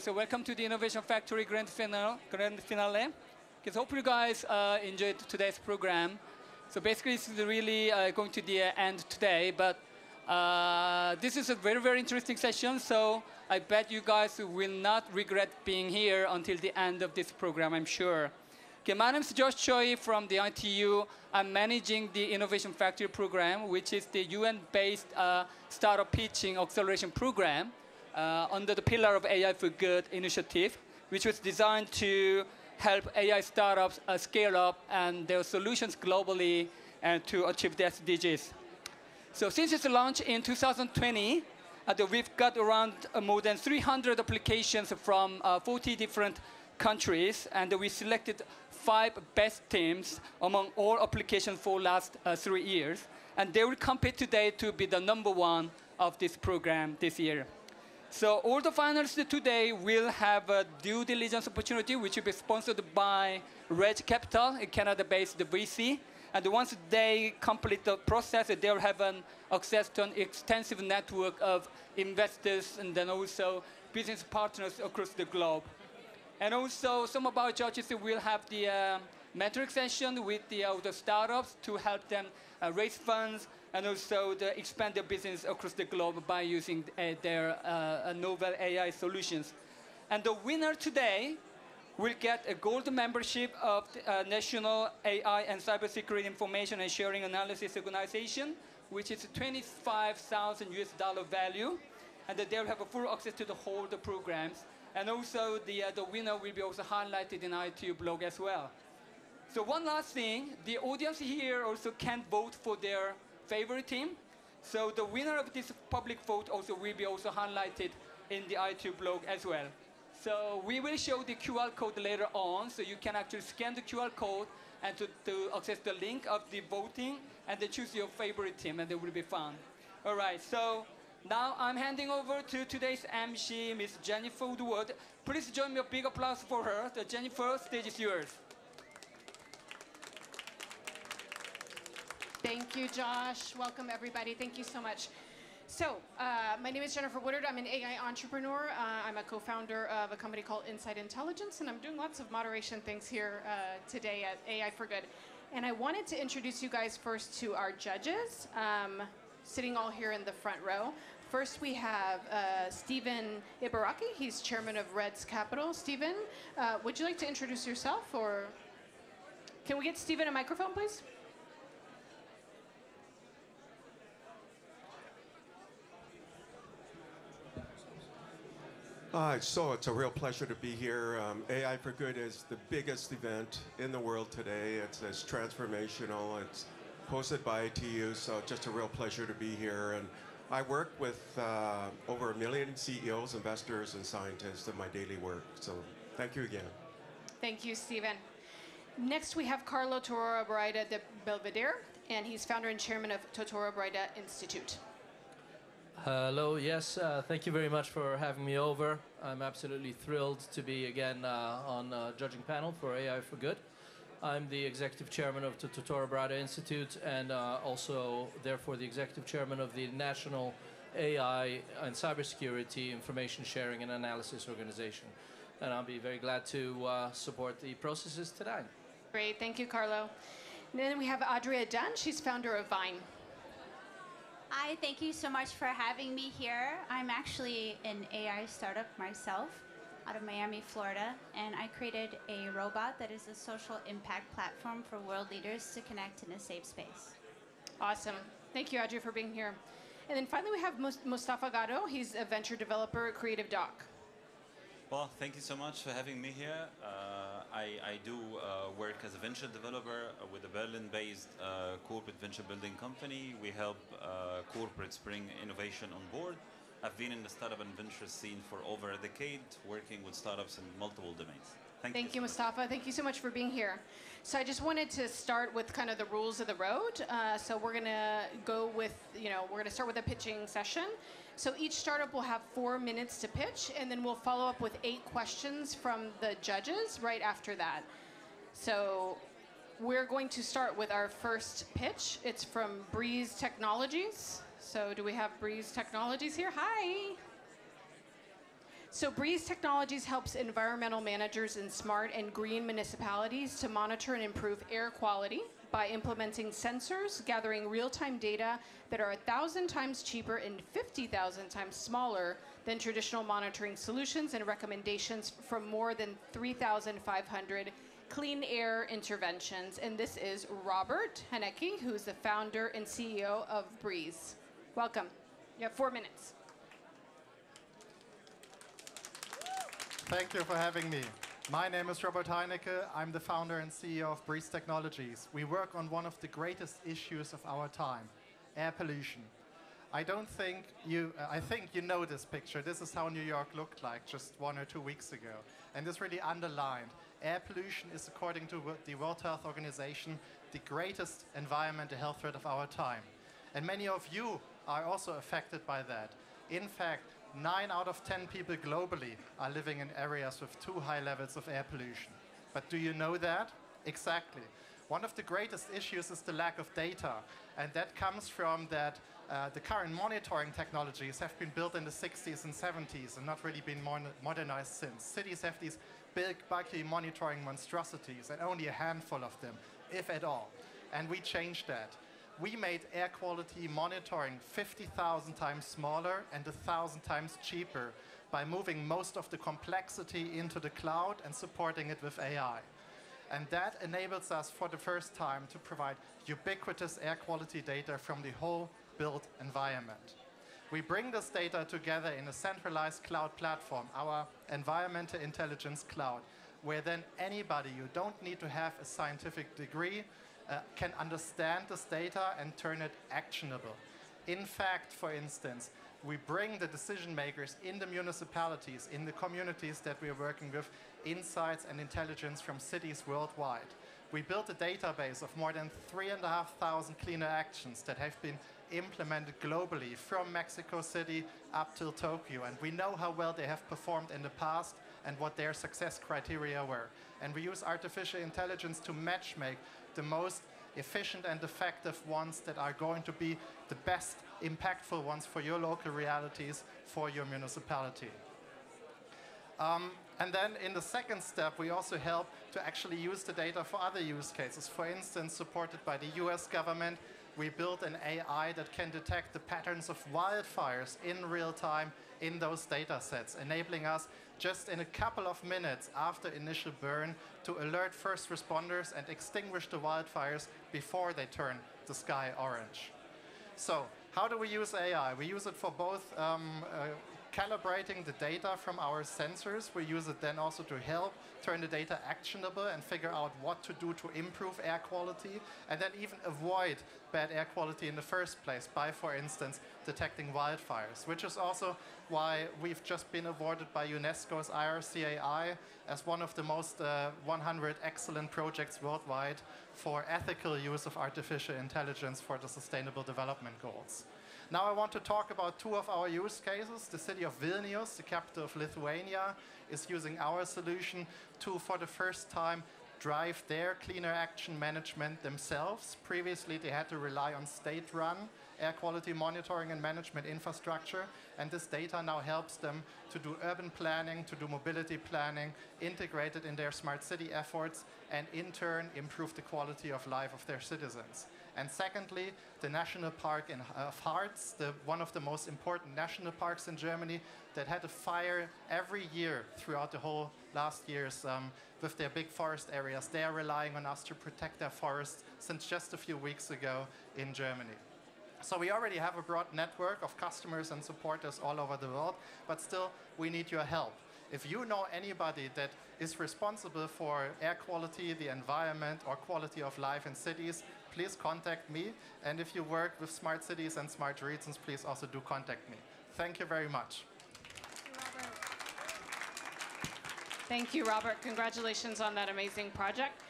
So welcome to the Innovation Factory Grand Finale. Okay, so hope you guys enjoyed today's program. So basically, this is really going to the end today, but this is a very, very interesting session. So I bet you guys will not regret being here until the end of this program, I'm sure. Okay, my name is Josh Choi from the ITU. I'm managing the Innovation Factory program, which is the UN-based startup pitching acceleration program under the pillar of AI for Good initiative, which was designed to help AI startups scale up and their solutions globally and to achieve their SDGs. So since its launch in 2020, we've got around more than 300 applications from 40 different countries, and we selected 5 best teams among all applications for last 3 years. And they will compete today to be the #1 of this program this year. So all the finalists today will have a due diligence opportunity, which will be sponsored by REDDS Capital, a Canada-based VC. And once they complete the process, they'll have access to an extensive network of investors and then also business partners across the globe. And also, some of our judges will have the mentoring session with the startups to help them raise funds and also expand their business across the globe by using their novel AI solutions. And the winner today will get a gold membership of the National AI and Cybersecurity Information and Sharing Analysis Organization, which is $25,000 value. And they'll have a full access to the whole the programs. And also, the winner will be also highlighted in ITU blog as well. So one last thing, the audience here also can vote for their favorite team. So the winner of this public vote also will be also highlighted in the ITU blog as well. So we will show the QR code later on, so you can actually scan the QR code and to access the link of the voting, and then choose your favorite team, and they will be found. All right, so now I'm handing over to today's MC, Ms. Jennifer Woodard. Please join me a big applause for her. So Jennifer, stage is yours. Thank you, Josh. Welcome, everybody. Thank you so much. So my name is Jennifer Woodard. I'm an AI entrepreneur. I'm a co-founder of a company called Insight Intelligence, and I'm doing lots of moderation things here today at AI for Good. And I wanted to introduce you guys first to our judges, sitting all here in the front row. First, we have Stephen Ibaraki. He's chairman of REDDS Capital. Stephen, would you like to introduce yourself, or can we get Stephen a microphone, please? So it's a real pleasure to be here. AI for Good is the biggest event in the world today. It's transformational. It's hosted by ITU, so just a real pleasure to be here. And I work with over 1 million CEOs, investors, and scientists in my daily work. So thank you again. Thank you, Stephen. Next, we have Carlo Tortora Brayda di Belvedere, and he's founder and chairman of Tortora Brayda Institute. Hello, yes, thank you very much for having me over. I'm absolutely thrilled to be again on a judging panel for AI for Good. I'm the executive chairman of the Tortora Brayda Institute and also, therefore, the executive chairman of the National AI and Cybersecurity Information Sharing and Analysis Organization. And I'll be very glad to support the processes today. Great, thank you, Carlo. And then we have Adria Dunn, she's founder of Vine. Hi, thank you so much for having me here. I'm actually an AI startup myself out of Miami, Florida, and I created a robot that is a social impact platform for world leaders to connect in a safe space. Awesome. Thank you, Adria, for being here. And then finally, we have Mostafa Gado. He's a venture developer at Creative Doc. Well, thank you so much for having me here. I do work as a venture developer with a Berlin-based corporate venture building company. We help corporates bring innovation on board. I've been in the startup and venture scene for over a decade, working with startups in multiple domains. Thank you, Mostafa. Thank you so much for being here. So I just wanted to start with kind of the rules of the road. So we're going to go with, we're going to start with a pitching session. So each startup will have 4 minutes to pitch, and then we'll follow up with 8 questions from the judges right after that. So we're going to start with our first pitch. It's from Breeze Technologies. So do we have Breeze Technologies here? Hi. So Breeze Technologies helps environmental managers in smart and green municipalities to monitor and improve air quality by implementing sensors, gathering real-time data that are 1,000 times cheaper and 50,000 times smaller than traditional monitoring solutions, and recommendations from more than 3,500 clean air interventions. And this is Robert Heinecke, who is the founder and CEO of Breeze. Welcome. You have 4 minutes. Thank you for having me. My name is Robert Heinecke. I'm the founder and CEO of Breeze Technologies. We work on one of the greatest issues of our time, air pollution. I think you know this picture. This is how New York looked like just 1 or 2 weeks ago. And this really underlined, air pollution is, according to the World Health Organization, the greatest environmental health threat of our time. And many of you are also affected by that. In fact, 9 out of 10 people globally are living in areas with too high levels of air pollution. But do you know that? Exactly. One of the greatest issues is the lack of data. And that comes from that the current monitoring technologies have been built in the 60s and 70s and not really been modernized since. Cities have these big, bulky monitoring monstrosities, and only a handful of them, if at all. And we changed that. We made air quality monitoring 50,000 times smaller and 1,000 times cheaper by moving most of the complexity into the cloud and supporting it with AI. And that enables us for the first time to provide ubiquitous air quality data from the whole built environment. We bring this data together in a centralized cloud platform, our Environmental Intelligence Cloud, where then anybody, you don't need to have a scientific degree, can understand this data and turn it actionable. In fact, for instance, we bring the decision makers in the municipalities, in the communities that we are working with, insights and intelligence from cities worldwide. We built a database of more than 3,500 cleaner actions that have been implemented globally from Mexico City up till Tokyo. And we know how well they have performed in the past and what their success criteria were. And we use artificial intelligence to matchmake the most efficient and effective ones that are going to be the best impactful ones for your local realities, for your municipality. And then in the second step, we also help to actually use the data for other use cases. For instance, supported by the US government, we built an AI that can detect the patterns of wildfires in real time in those data sets, enabling us just in a couple of minutes after initial burn to alert first responders and extinguish the wildfires before they turn the sky orange. So how do we use AI? We use it for both calibrating the data from our sensors. We use it then also to help turn the data actionable and figure out what to do to improve air quality, and then even avoid bad air quality in the first place by, for instance, detecting wildfires, which is also why we've just been awarded by UNESCO's IRCAI as one of the most 100 excellent projects worldwide for ethical use of artificial intelligence for the Sustainable Development Goals. Now I want to talk about two of our use cases. The city of Vilnius, the capital of Lithuania, is using our solution to, for the first time, drive their cleaner action management themselves. Previously, they had to rely on state-run air quality monitoring and management infrastructure, and this data now helps them to do urban planning, to do mobility planning, integrated in their smart city efforts, and in turn, improve the quality of life of their citizens. And secondly, the national park of Harz, one of the most important national parks in Germany, that had a fire every year throughout the whole last years with their big forest areas. They are relying on us to protect their forests since just a few weeks ago in Germany. So we already have a broad network of customers and supporters all over the world, but still we need your help. If you know anybody that is responsible for air quality, the environment, or quality of life in cities, please contact me. And if you work with smart cities and smart regions, please also do contact me. Thank you very much. Thank you, Robert. Congratulations on that amazing project.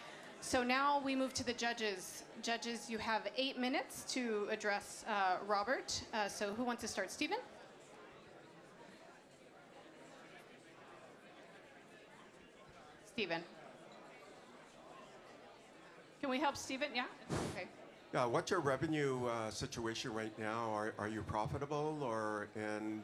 So now we move to the judges. Judges, you have 8 minutes to address Robert. So who wants to start? Stephen? Stephen. Can we help Stephen? Yeah? Okay. What's your revenue situation right now? Are you profitable, or, and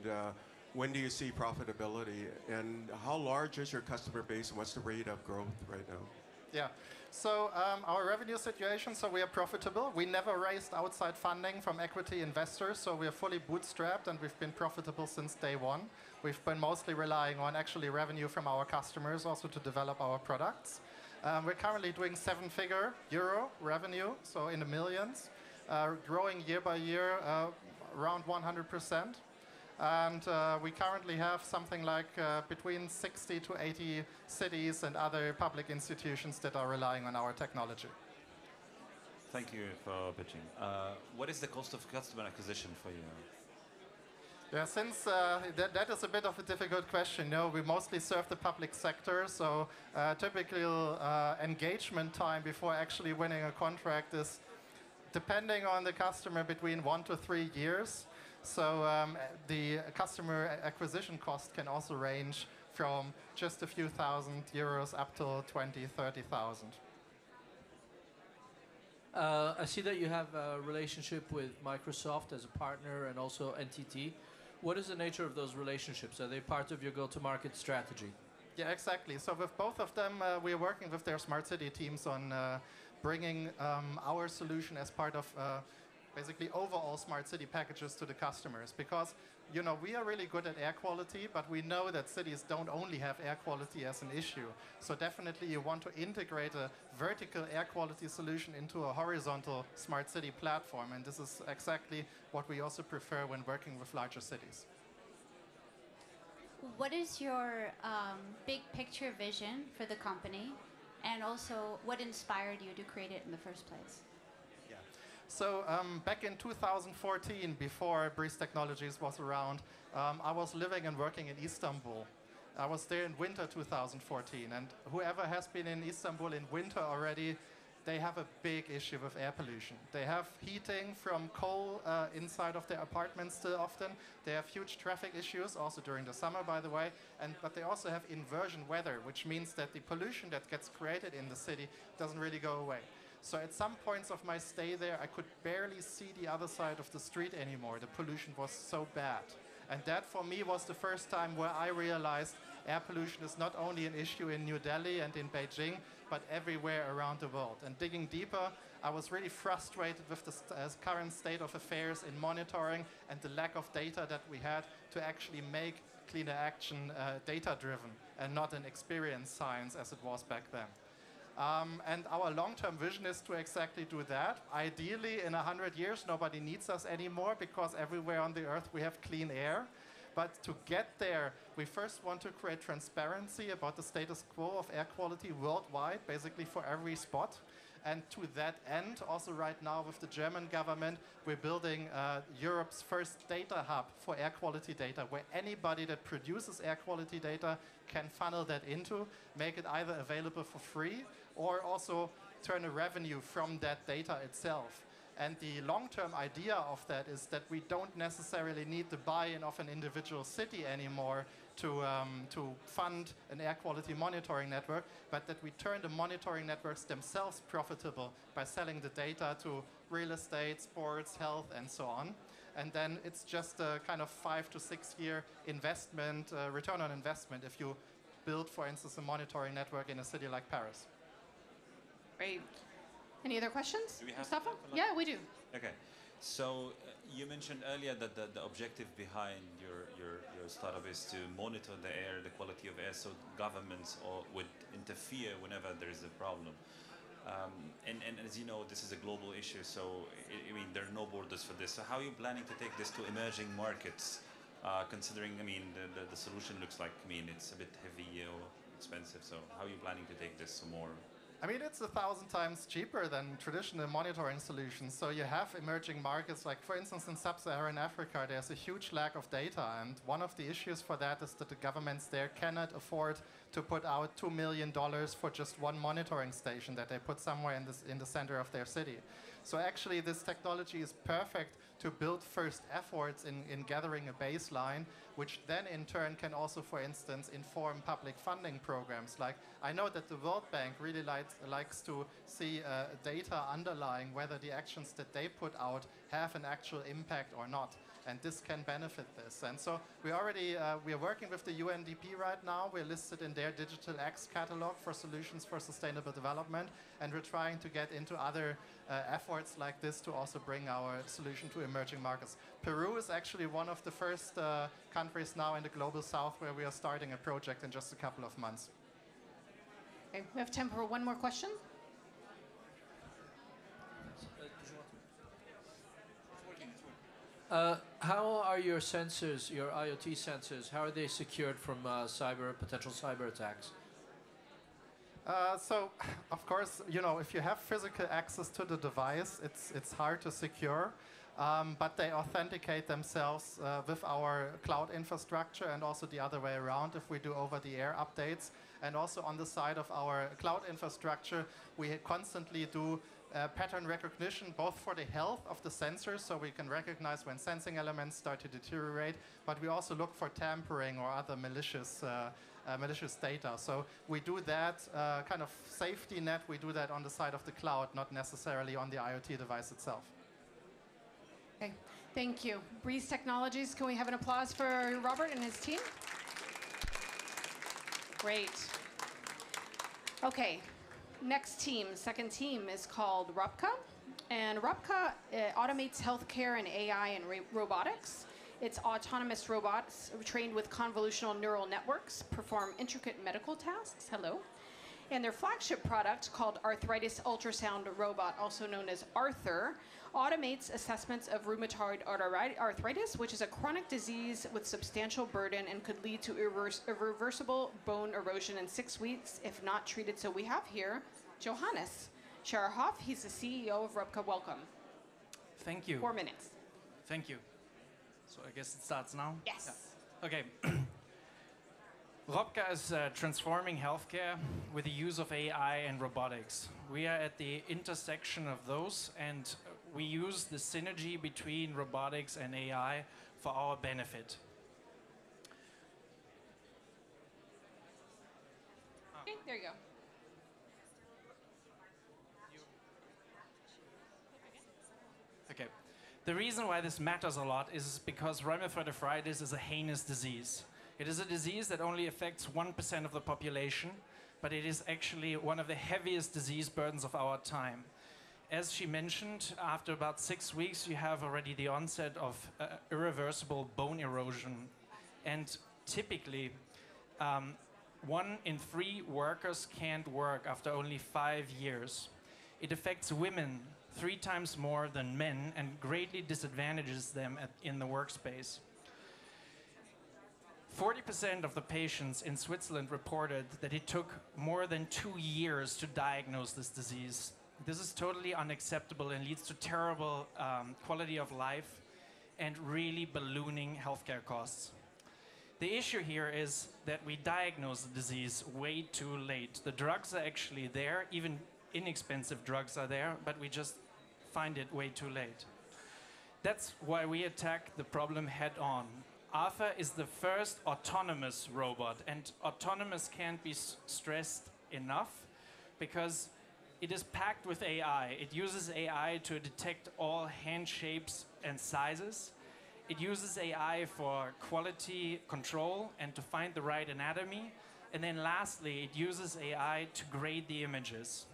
When do you see profitability? And how large is your customer base? And what's the rate of growth right now? Yeah. So our revenue situation, so we are profitable. We never raised outside funding from equity investors, so we are fully bootstrapped, and we've been profitable since day one. We've been mostly relying on actually revenue from our customers also to develop our products. We're currently doing seven-figure euro revenue, so in the millions, growing year by year around 100%. And we currently have something like between 60 to 80 cities and other public institutions that are relying on our technology. Thank you for pitching. What is the cost of customer acquisition for you? Yeah, since that is a bit of a difficult question. No, we mostly serve the public sector, so typical engagement time before actually winning a contract is, depending on the customer, between 1 to 3 years. So the customer acquisition cost can also range from just a few thousand euros up to 20, 30,000. I see that you have a relationship with Microsoft as a partner and also NTT. What is the nature of those relationships? Are they part of your go-to-market strategy? Yeah, exactly. So with both of them, we are working with their smart city teams on bringing our solution as part of basically overall smart city packages to the customers, because you know we are really good at air quality, but we know that cities don't only have air quality as an issue. So definitely you want to integrate a vertical air quality solution into a horizontal smart city platform, and this is exactly what we also prefer when working with larger cities. What is your big picture vision for the company, and also what inspired you to create it in the first place? Yeah. So back in 2014, before Breeze Technologies was around, I was living and working in Istanbul. I was there in winter 2014, and whoever has been in Istanbul in winter already, they have a big issue with air pollution. They have heating from coal inside of their apartments still often. They have huge traffic issues, also during the summer, by the way. But they also have inversion weather, which means that the pollution that gets created in the city doesn't really go away. So at some points of my stay there, I could barely see the other side of the street anymore. The pollution was so bad. And that for me was the first time where I realized air pollution is not only an issue in New Delhi and in Beijing, but everywhere around the world. And digging deeper, I was really frustrated with the current state of affairs in monitoring and the lack of data that we had to actually make cleaner action data-driven and not an experience science as it was back then. And our long-term vision is to exactly do that. Ideally, in 100 years, nobody needs us anymore because everywhere on the earth we have clean air. But to get there, we first want to create transparency about the status quo of air quality worldwide, basically for every spot. And to that end, also right now with the German government, we're building Europe's first data hub for air quality data, where anybody that produces air quality data can funnel that into, make it either available for free or also turn a revenue from that data itself. And the long-term idea of that is that we don't necessarily need the buy-in of an individual city anymore to fund an air quality monitoring network, but that we turn the monitoring networks themselves profitable by selling the data to real estate, sports, health, and so on. And then it's just a kind of 5 to 6 year investment, return on investment, if you build, for instance, a monitoring network in a city like Paris. Great. Any other questions, Mostafa? Yeah, we do. Okay, so you mentioned earlier that the objective behind your startup is to monitor the air, the quality of air, so governments would interfere whenever there is a problem. And as you know, this is a global issue, so I mean, there are no borders for this. So how are you planning to take this to emerging markets, considering, I mean, the solution looks like, I mean, it's a bit heavy or expensive, so how are you planning to take this to more? I mean, it's 1,000 times cheaper than traditional monitoring solutions. So you have emerging markets, like for instance in sub-Saharan Africa, there's a huge lack of data. And one of the issues for that is that the governments there cannot afford to put out $2 million for just one monitoring station that they put somewhere in the center of their city. So actually this technology is perfect to build first efforts in gathering a baseline, which then in turn can also, for instance, inform public funding programs. Like I know that the World Bank really likes likes to see data underlying whether the actions that they put out have an actual impact or not. And this can benefit this. And so we already, we are working with the UNDP right now. We're listed in their Digital X catalog for solutions for sustainable development. And we're trying to get into other efforts like this to also bring our solution to emerging markets. Peru is actually one of the first countries now in the Global South where we are starting a project in just a couple of months. Okay, we have time for one more question. How are your sensors, your IoT sensors, how are they secured from potential cyber attacks? So, of course, you know, if you have physical access to the device, it's hard to secure. But they authenticate themselves with our cloud infrastructure and also the other way around if we do over-the-air updates. And also on the side of our cloud infrastructure, we constantly do pattern recognition, both for the health of the sensors, so we can recognize when sensing elements start to deteriorate, but we also look for tampering or other malicious malicious data. So we do that kind of safety net, we do that on the side of the cloud, not necessarily on the IoT device itself. Okay, thank you. Breeze Technologies, can we have an applause for Robert and his team? Great. Okay, next team, second team is called Rupka. And Rupka automates healthcare and AI and robotics. Its autonomous robots trained with convolutional neural networks perform intricate medical tasks. Hello. And their flagship product, called Arthritis Ultrasound Robot, also known as Arthur, automates assessments of rheumatoid arthritis, which is a chronic disease with substantial burden and could lead to irreversible bone erosion in 6 weeks if not treated. So we have here Johannes Scherhoff. He's the CEO of Rupka. Welcome. Thank you. 4 minutes. Thank you. So I guess it starts now? Yes. Yeah. Okay. Rupka is transforming healthcare with the use of AI and robotics. We are at the intersection of those, and we use the synergy between robotics and AI for our benefit. Okay, there you go. Okay. The reason why this matters a lot is because rheumatoid arthritis is a heinous disease. It is a disease that only affects 1% of the population, but it is actually one of the heaviest disease burdens of our time. As she mentioned, after about 6 weeks, you have already the onset of irreversible bone erosion. And typically, 1 in 3 workers can't work after only 5 years. It affects women 3 times more than men and greatly disadvantages them in the workspace. 40% of the patients in Switzerland reported that it took more than 2 years to diagnose this disease. This is totally unacceptable and leads to terrible quality of life and really ballooning healthcare costs. The issue here is that we diagnose the disease way too late. The drugs are actually there, even inexpensive drugs are there, but we just find it way too late. That's why we attack the problem head on. Arthur is the first autonomous robot, and autonomous can't be stressed enough because it is packed with AI. It uses AI to detect all hand shapes and sizes. It uses AI for quality control and to find the right anatomy. And then lastly, it uses AI to grade the images.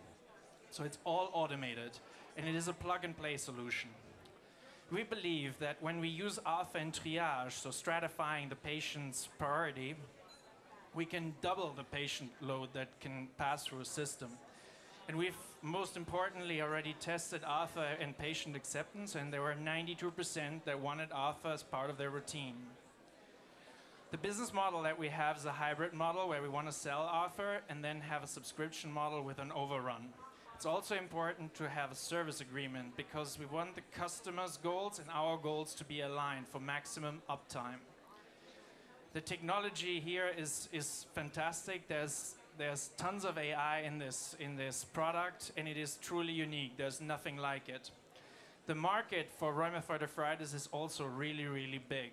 So it's all automated, and it is a plug-and-play solution. We believe that when we use Arthur and triage, so stratifying the patient's priority, we can double the patient load that can pass through a system. And we've most importantly already tested Arthur and patient acceptance, and there were 92% that wanted Arthur as part of their routine. The business model that we have is a hybrid model where we want to sell Arthur and then have a subscription model with an overrun. It's also important to have a service agreement because we want the customer's goals and our goals to be aligned for maximum uptime. The technology here is fantastic. There's tons of AI in this product, and it is truly unique. There's nothing like it. The market for rheumatoid arthritis is also really, really big.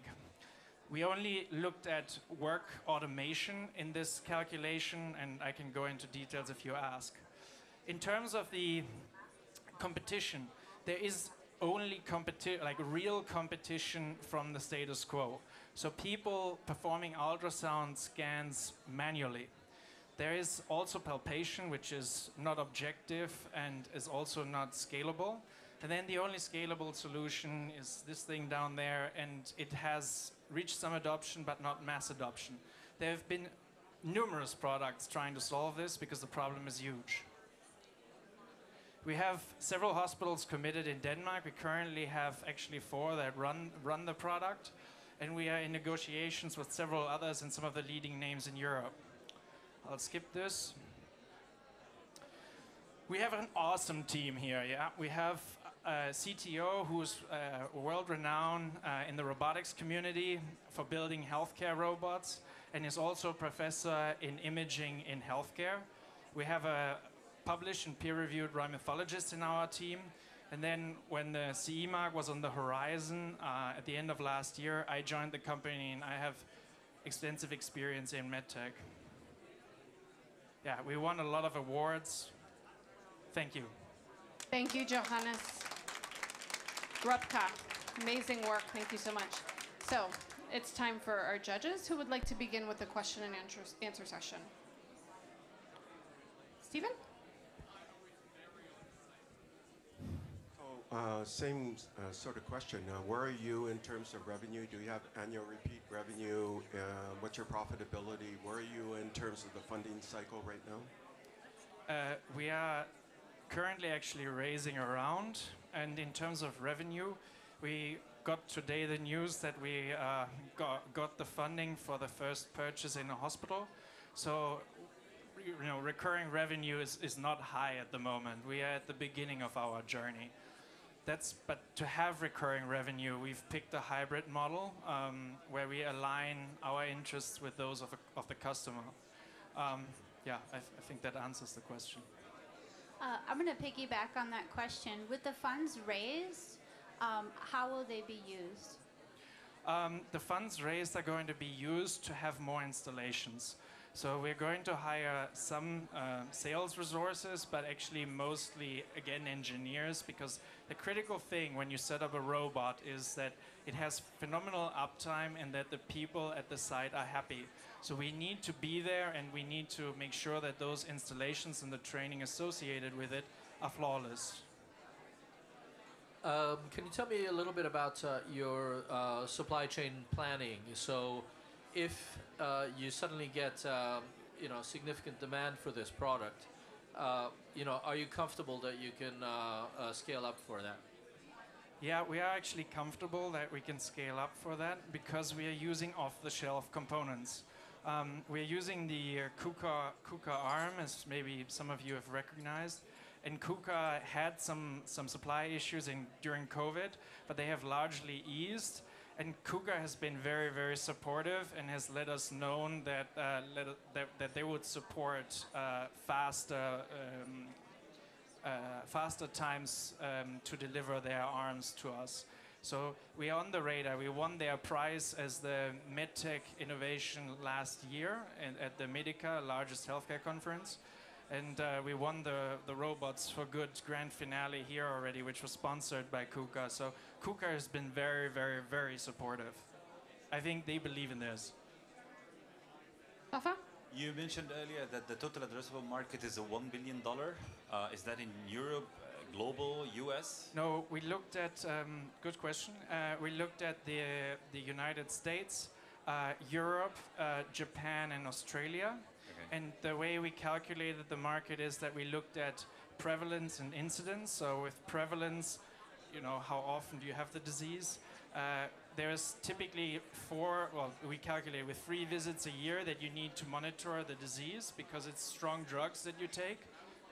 We only looked at work automation in this calculation, and I can go into details if you ask. in terms of the competition, there is only real competition from the status quo. So people performing ultrasound scans manually. There is also palpation, which is not objective and is also not scalable. And then the only scalable solution is this thing down there, and it has reached some adoption, but not mass adoption. There have been numerous products trying to solve this because the problem is huge. We have several hospitals committed in Denmark. We currently have actually 4 that run the product, and we are in negotiations with several others and some of the leading names in Europe. I'll skip this. We have an awesome team here, yeah? We have a CTO who's world-renowned in the robotics community for building healthcare robots, and is also a professor in imaging in healthcare. We have a published and peer-reviewed rhinomethologist in our team. And then when the CE mark was on the horizon at the end of last year, I joined the company, and I have extensive experience in medtech. Yeah, we won a lot of awards. Thank you. Thank you, Johannes. Rupka, amazing work. Thank you so much. So it's time for our judges. Who would like to begin with the question and answer session? Stephen? Same sort of question. Where are you in terms of revenue? Do you have annual repeat revenue? What's your profitability? Where are you in terms of the funding cycle right now? We are currently actually raising a round. And in terms of revenue, we got today the news that we got the funding for the first purchase in a hospital. So recurring revenue is not high at the moment. We are at the beginning of our journey. But to have recurring revenue, we've picked a hybrid model where we align our interests with those of the customer. Yeah, I think that answers the question. I'm going to piggyback on that question. With the funds raised, how will they be used? The funds raised are going to be used to have more installations. So we're going to hire some sales resources, but actually mostly, again, engineers, because the critical thing when you set up a robot is that it has phenomenal uptime and that the people at the site are happy. So we need to be there, and we need to make sure that those installations and the training associated with it are flawless. Can you tell me a little bit about your supply chain planning? So if you suddenly get significant demand for this product, are you comfortable that you can scale up for that? Yeah, we are actually comfortable that we can scale up for that because we are using off-the-shelf components. We're using the KUKA arm, as maybe some of you have recognized. And KUKA had some supply issues during COVID, but they have largely eased. And KUKA has been very, very supportive and has let us know that that they would support faster times to deliver their arms to us. So we're on the radar. We won their prize as the MedTech Innovation last year at the Medica, largest healthcare conference. And we won the Robots for Good grand finale here already, which was sponsored by KUKA. So KUKA has been very, very, very supportive. I think they believe in this. Mustafa? You mentioned earlier that the total addressable market is $1 billion. Is that in Europe, global, US? No, we looked at, good question. We looked at the United States, Europe, Japan, and Australia. And the way we calculated the market is that we looked at prevalence and incidence. So with prevalence, how often do you have the disease? There's typically 4, well, we calculate with 3 visits a year that you need to monitor the disease because it's strong drugs that you take,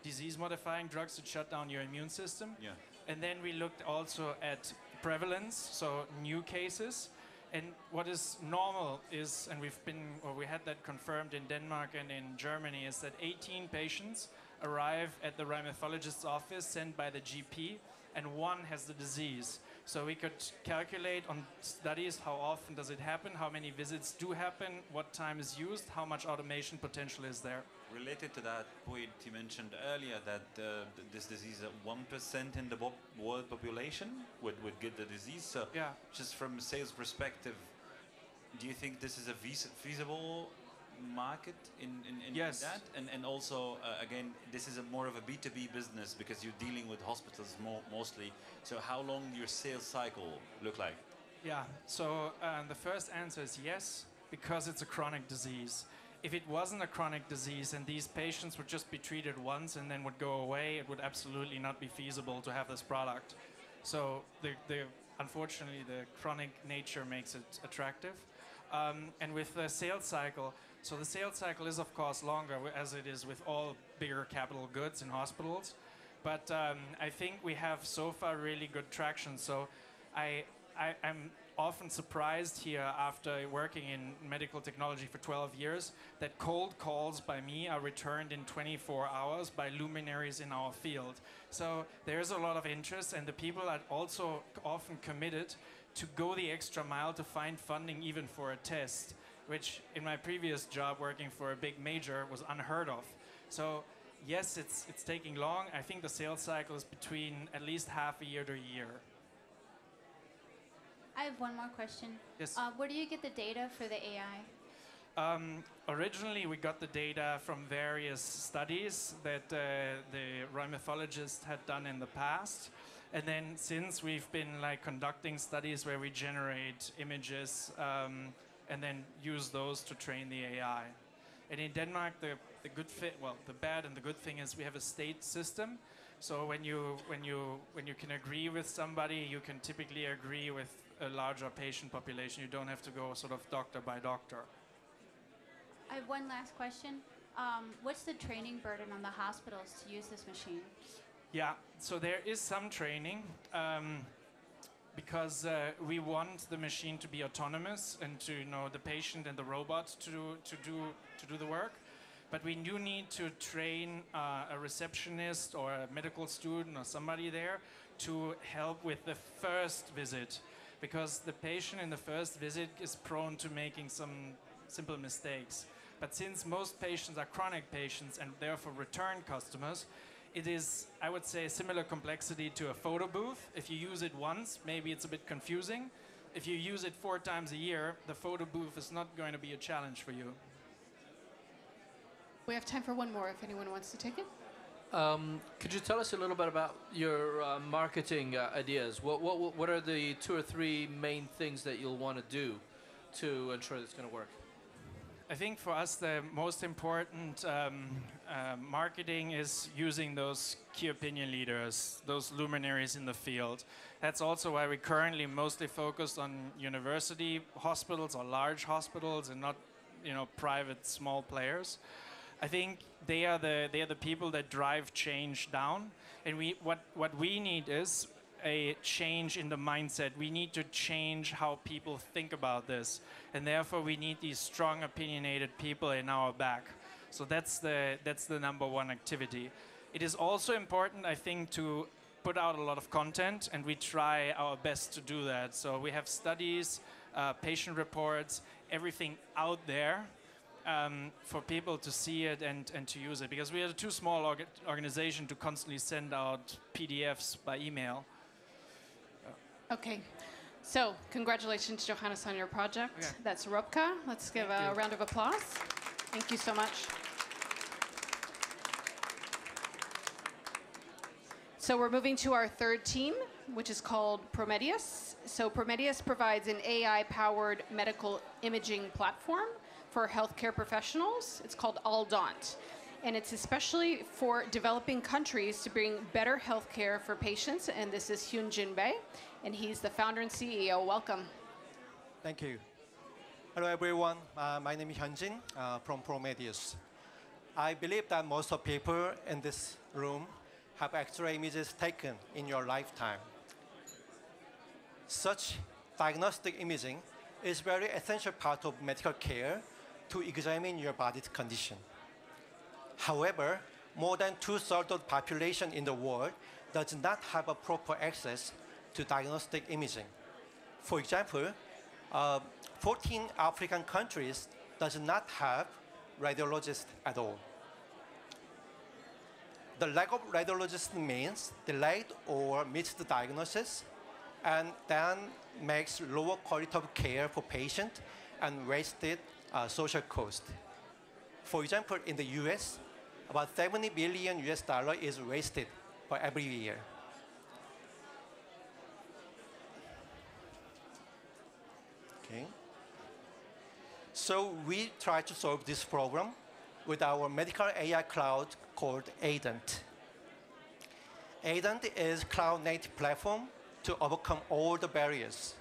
disease-modifying drugs that shut down your immune system. Yeah. And then we looked also at prevalence, so new cases. And what is normal is, and we had that confirmed in Denmark and in Germany, is that 18 patients arrive at the rhinomethologist's office sent by the GP, and 1 has the disease. So we could calculate on studies how often does it happen, how many visits do happen, what time is used, how much automation potential is there. related to that point, you mentioned earlier that this disease is 1% in the world population would get the disease. So yeah. Just from a sales perspective, do you think this is a feasible market in that? And also, again, this is more of a B2B business because you're dealing with hospitals mostly. So how long your sales cycle look like? Yeah, so the first answer is yes, because it's a chronic disease. If it wasn't a chronic disease and these patients would just be treated once and then would go away, it would absolutely not be feasible to have this product. So unfortunately, the chronic nature makes it attractive. And with the sales cycle, so the sales cycle is of course longer, as it is with all bigger capital goods in hospitals. But I think we have so far really good traction. So I'm often surprised here after working in medical technology for 12 years that cold calls by me are returned in 24 hours by luminaries in our field. So there's a lot of interest, and the people are also often committed to go the extra mile to find funding even for a test, which in my previous job working for a big major was unheard of. So yes, it's taking long. I think the sales cycle is between at least half a year to a year. I have one more question. Yes. Where do you get the data for the AI? Originally, we got the data from various studies that the rheumatologists had done in the past. And then since we've been like conducting studies where we generate images and then use those to train the AI. And in Denmark, the bad and the good thing is we have a state system. So when you can agree with somebody, you can typically agree with a larger patient population. You don't have to go sort of doctor by doctor. I have one last question. What's the training burden on the hospitals to use this machine? Yeah, so there is some training because we want the machine to be autonomous and to the patient and the robot to do the work. But we do need to train a receptionist or a medical student or somebody there to help with the first visit, because the patient in the first visit is prone to making some simple mistakes. But since most patients are chronic patients and therefore return customers, it is, I would say, similar complexity to a photo booth. If you use it once, maybe it's a bit confusing. If you use it 4 times a year, the photo booth is not going to be a challenge for you. We have time for one more if anyone wants to take it. Could you tell us a little bit about your marketing ideas? What are the 2 or 3 main things that you'll want to do to ensure it's going to work? I think for us the most important marketing is using those key opinion leaders, those luminaries in the field. That's also why we currently mostly focus on university hospitals or large hospitals and not private small players. I think they are the people that drive change down, and what we need is a change in the mindset. We need to change how people think about this, and therefore we need these strong opinionated people in our back. So that's the #1 activity. It is also important, I think, to put out a lot of content, and we try our best to do that. So we have studies, patient reports, everything out there for people to see it and to use it, because we are a too small organization to constantly send out PDFs by email. Okay, so congratulations, Johannes, on your project. Okay. That's Rupka. Let's give a round of applause. Thank you so much. So we're moving to our third team, which is called Prometheus. So Prometheus provides an AI-powered medical imaging platform for healthcare professionals. It's called Aldont. And it's especially for developing countries to bring better healthcare for patients. And this is Hyunjin Bae, and he's the founder and CEO. Welcome. Thank you. Hello, everyone. My name is Hyunjin from Prometheus. I believe that most of people in this room have X-ray images taken in your lifetime. Such diagnostic imaging is a very essential part of medical care to examine your body's condition. However, more than 2/3 of the population in the world does not have a proper access to diagnostic imaging. For example, 14 African countries does not have radiologists at all. The lack of radiologist means delayed or missed diagnosis, and then makes lower quality of care for patient and wasted social cost. For example, in the US, about $70 billion is wasted for every year. Okay. So we try to solve this problem with our medical AI cloud called Aiden. Aiden is cloud-native platform to overcome all the barriers.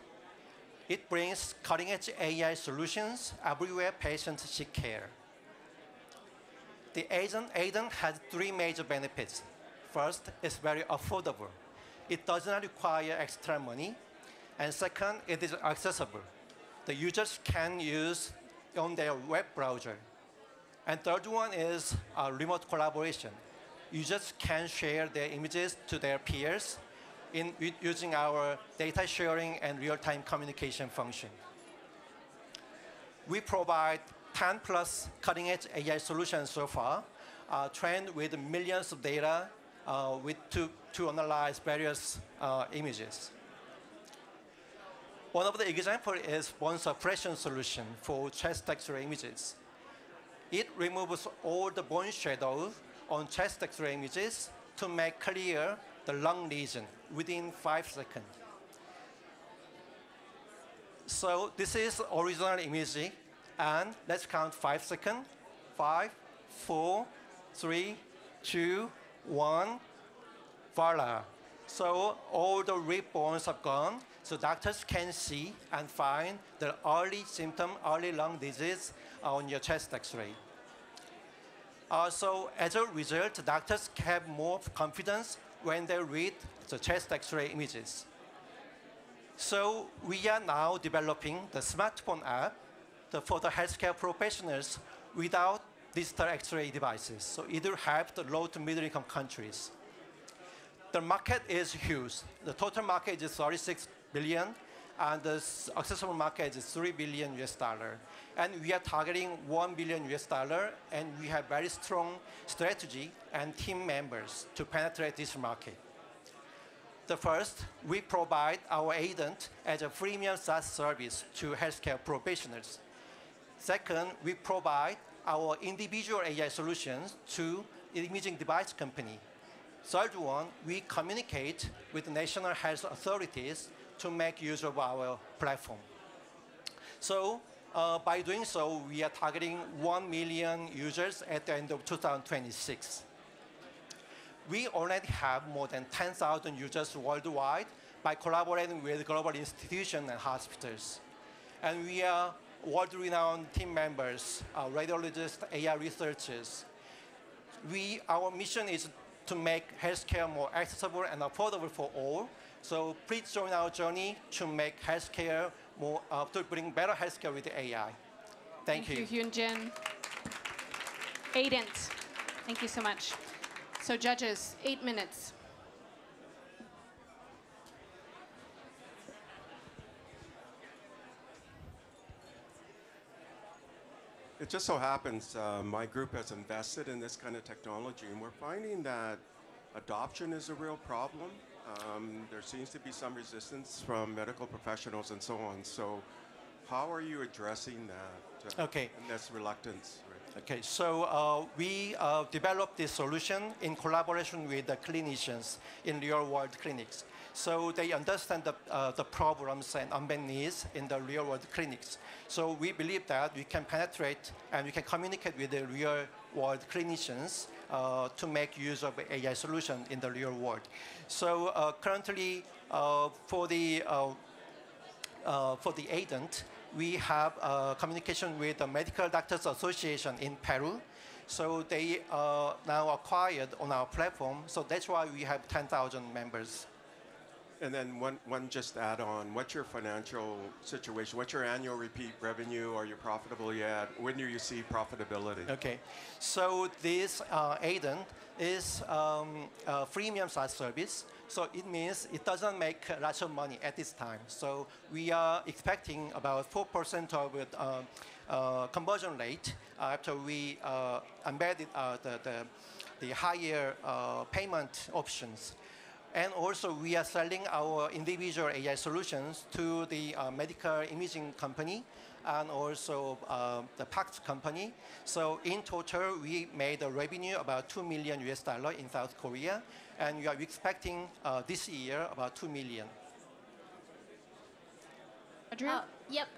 It brings cutting-edge AI solutions everywhere patients seek care. The Aiden has three major benefits. First, it's very affordable. It does not require extra money. And second, it is accessible. The users can use it on their web browser. And third one is remote collaboration. Users can share their images to their peers using our data sharing and real-time communication function. We provide 10 plus cutting-edge AI solutions so far, trained with millions of data to analyze various images. One of the examples is bone suppression solution for chest X-ray images. It removes all the bone shadows on chest X-ray images to make clear the lung lesion within 5 seconds. So this is original image, and let's count 5 seconds. 5, 4, 3, 2, 1, voila. So all the rib bones are gone, so doctors can see and find the early symptom, early lung disease on your chest X-ray. So as a result, doctors have more confidence when they read the chest X-ray images. So we are now developing the smartphone app for the healthcare professionals without digital X-ray devices. So either have the low to middle income countries. The market is huge. The total market is $36 billion, and the accessible market is $3 billion. And we are targeting $1 billion, and we have very strong strategy and team members to penetrate this market. The first, we provide our Aiden as a freemium SaaS service to healthcare professionals. Second, we provide our individual AI solutions to imaging device company. Third one, we communicate with national health authorities to make use of our platform. So by doing so, we are targeting 1 million users at the end of 2026. We already have more than 10,000 users worldwide by collaborating with global institutions and hospitals. And we are world-renowned team members, radiologists, AI researchers. Our mission is to make healthcare more accessible and affordable for all. So please join our journey to make healthcare more, to bring better healthcare with AI. Thank you. Thank you, Hyunjin. Aiden, thank you so much. So judges, 8 minutes. It just so happens my group has invested in this kind of technology, and we're finding that adoption is a real problem. There seems to be some resistance from medical professionals and so on. So how are you addressing that and this reluctance? Right? Okay, so we developed this solution in collaboration with the clinicians in real-world clinics. So they understand the problems and unmet needs in the real-world clinics. So we believe that we can penetrate and we can communicate with the real-world clinicians to make use of AI solution in the real world. So currently, for the Aiden, we have communication with the Medical Doctors Association in Peru. So they are now acquired on our platform. So that's why we have 10,000 members. And then one just add on, what's your financial situation? What's your annual repeat revenue? Are you profitable yet? When do you see profitability? Okay, so this Aiden is a freemium SaaS service. So it means it doesn't make lots of money at this time. So we are expecting about 4% of it, conversion rate after we embedded the the higher payment options. And also, we are selling our individual AI solutions to the medical imaging company and also the PACT company. So in total, we made a revenue about $2 million in South Korea. And we are expecting this year about $2 million. Yep.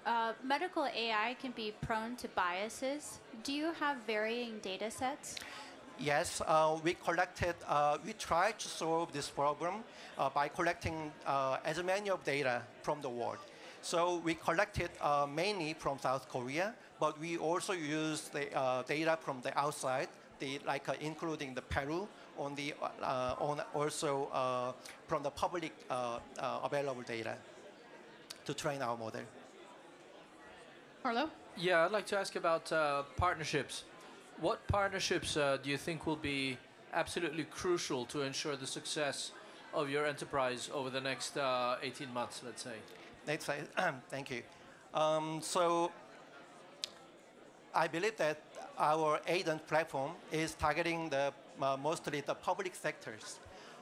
Medical AI can be prone to biases. Do you have varying data sets? Yes, we tried to solve this problem by collecting as many of data from the world. So we collected mainly from South Korea, but we also used the data from the outside, including the Peru, also from the public available data to train our model. Carlo? Yeah, I'd like to ask about partnerships. What partnerships do you think will be absolutely crucial to ensure the success of your enterprise over the next 18 months, let's say? Thank you. So I believe that our Aiden platform is targeting the, mostly the public sectors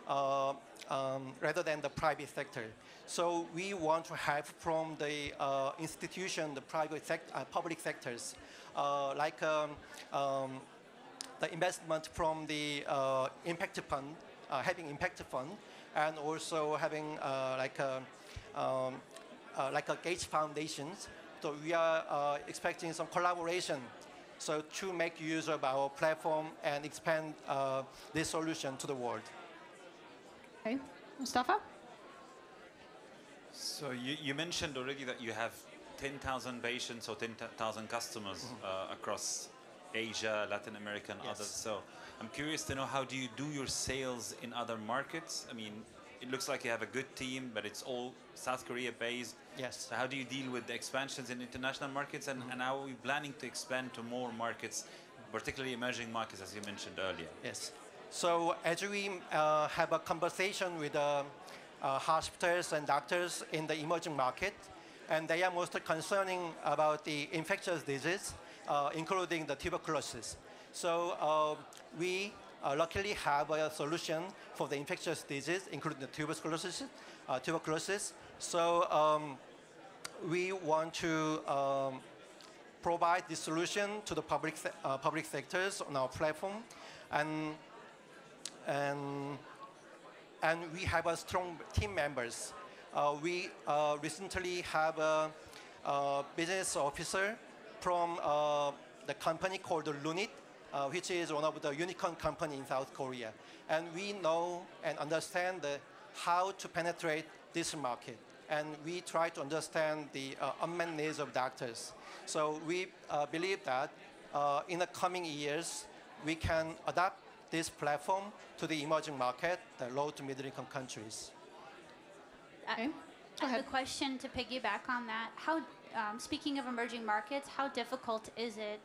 rather than the private sector. So we want to help from the institution, the private sector, public sectors, the investment from the impact fund, having impact fund, and also having a Gates Foundation. So we are expecting some collaboration, so to make use of our platform and expand this solution to the world. Okay, Mostafa. So you mentioned already that you have 10,000 patients or 10,000 customers across Asia, Latin America, and others. So I'm curious to know, how do you do your sales in other markets? I mean, it looks like you have a good team, but it's all South Korea-based. Yes. So how do you deal with the expansions in international markets, and how are we planning to expand to more markets, particularly emerging markets, as you mentioned earlier? Yes. So as we have a conversation with hospitals and doctors in the emerging market, and they are most concerning about the infectious disease, including the tuberculosis. So we luckily have a solution for the infectious disease, including the tuberculosis. So we want to provide this solution to the public, public sectors on our platform. And we have a strong team members. We recently have a business officer from the company called Lunit, which is one of the unicorn company in South Korea. And we know and understand how to penetrate this market. And we try to understand the unmet needs of doctors. So we believe that in the coming years, we can adapt this platform to the emerging market, the low to middle income countries. Okay. I have a question to piggyback on that. How, speaking of emerging markets, how difficult is it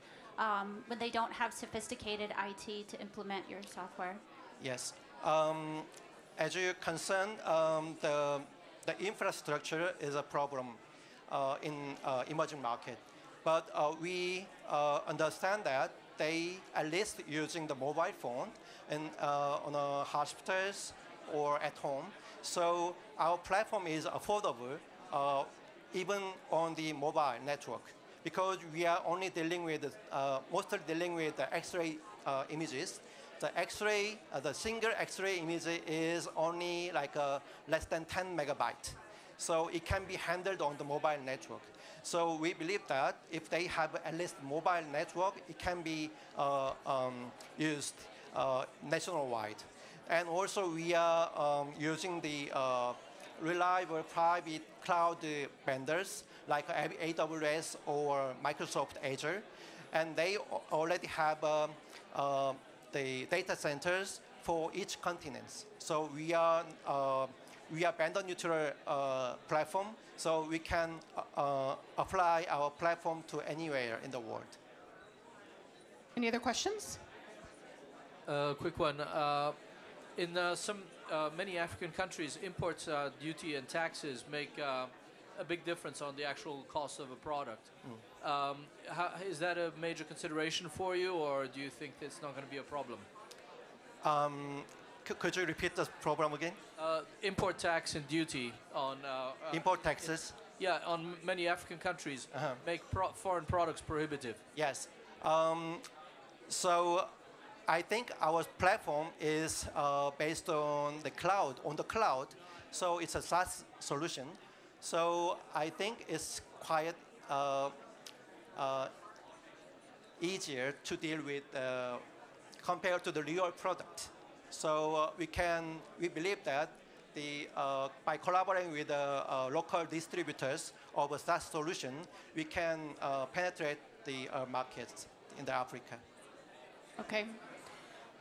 when they don't have sophisticated IT to implement your software? Yes. As you're concerned, the infrastructure is a problem in emerging market. But we understand that they at least using the mobile phone and on hospitals or at home. So our platform is affordable even on the mobile network, because we are only dealing with, mostly dealing with the X-ray images. The X-ray, the single X-ray image is only like less than 10 megabytes. So it can be handled on the mobile network. So we believe that if they have at least mobile network, it can be used nationwide. And also, we are using the reliable private cloud vendors like AWS or Microsoft Azure. And they already have the data centers for each continent. So we are vendor neutral platform, so we can apply our platform to anywhere in the world. Any other questions? Quick one. In many African countries, imports duty and taxes make a big difference on the actual cost of a product. Is that a major consideration for you, or do you think it's not going to be a problem? Could you repeat the program again? Import tax and duty on... import taxes? Yeah, on many African countries make foreign products prohibitive. Yes. So I think our platform is based on the cloud, So it's a SaaS solution. So I think it's quite easier to deal with compared to the real product. So we believe that the, by collaborating with local distributors of a SaaS solution, we can penetrate the markets in Africa. Okay.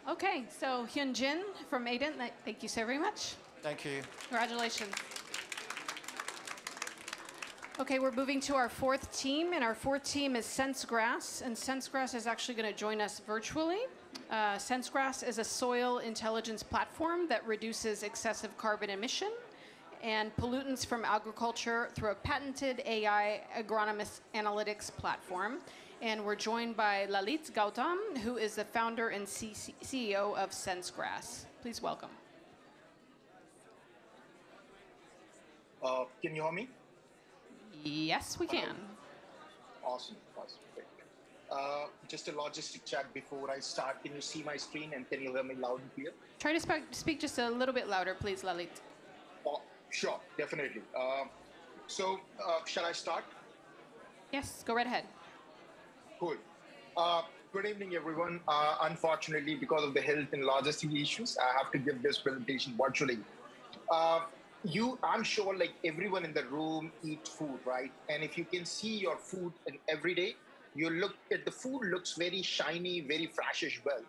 Okay, so Hyunjin from Aiden, thank you so very much. Thank you. Congratulations. Okay, we're moving to our fourth team, and our fourth team is SenseGrass, and SenseGrass is actually going to join us virtually. SenseGrass is a soil intelligence platform that reduces excessive carbon emission and pollutants from agriculture through a patented AI agronomist analytics platform. And we're joined by Lalit Gautam, who is the founder and CEO of SenseGrass. Please welcome. Can you hear me? Yes, we can. Awesome. Just a logistic chat before I start. Can you see my screen and can you hear me loud and clear? Try to speak just a little bit louder, please, Lalit. Oh, sure, definitely. Shall I start? Yes, go right ahead. Cool. Good evening, everyone. Unfortunately, because of the health and logistic issues, I have to give this presentation virtually. I'm sure, like everyone in the room, eat food, right? And if you can see your food every day, you look at the food looks very shiny, very fresh as well.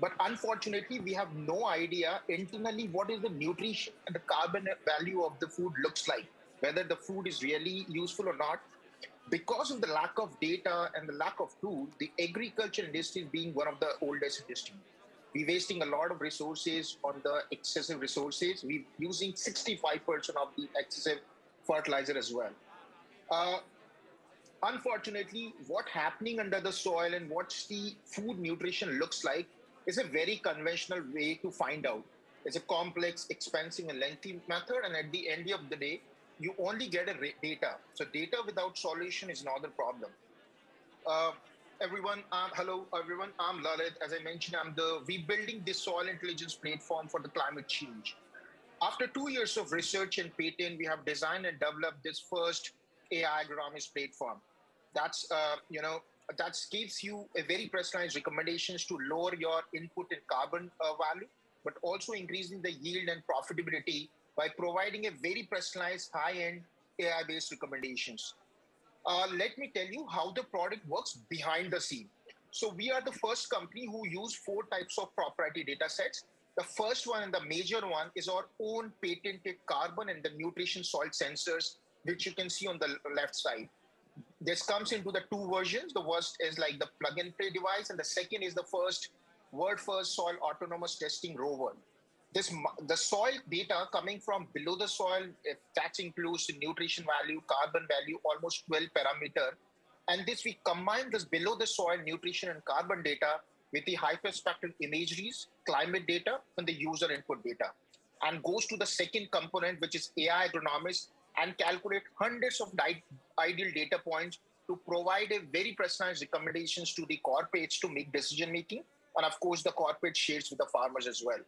But unfortunately, we have no idea internally what is the nutrition and the carbon value of the food looks like, whether the food is really useful or not. Because of the lack of data and the lack of tool, the agriculture industry being one of the oldest industries. We're wasting a lot of resources on the excessive resources. We're using 65% of the excessive fertilizer as well. Unfortunately, what's happening under the soil and what's the food nutrition looks like is a very conventional way to find out. It's a complex, expensive, and lengthy method, and at the end of the day, you only get a data. So data without solution is not the problem. Hello everyone, I'm Lalit. As I mentioned, we're building this soil intelligence platform for the climate change. After 2 years of research and patent, we have designed and developed this first AI agronomist platform. That's, that gives you a very personalized recommendations to lower your input and carbon value, but also increasing the yield and profitability by providing a very personalized high-end AI-based recommendations. Let me tell you how the product works behind the scene. So we are the first company who use 4 types of proprietary data sets. The first one and the major one is our own patented carbon and the nutrition soil sensors, which you can see on the left side. This comes into the 2 versions. The first is like the plug-and-play device, and the second is the world-first soil autonomous testing rover. The soil data coming from below the soil, that includes the nutrition value, carbon value, almost 12 parameters. And we combine this below the soil nutrition and carbon data with the hyperspectral imageries, climate data, and the user input data, and goes to the second component, which is AI agronomist, and calculate hundreds of ideal data points to provide a very personalized recommendations to the corporates to make decision-making. And of course, the corporate shares with the farmers as well.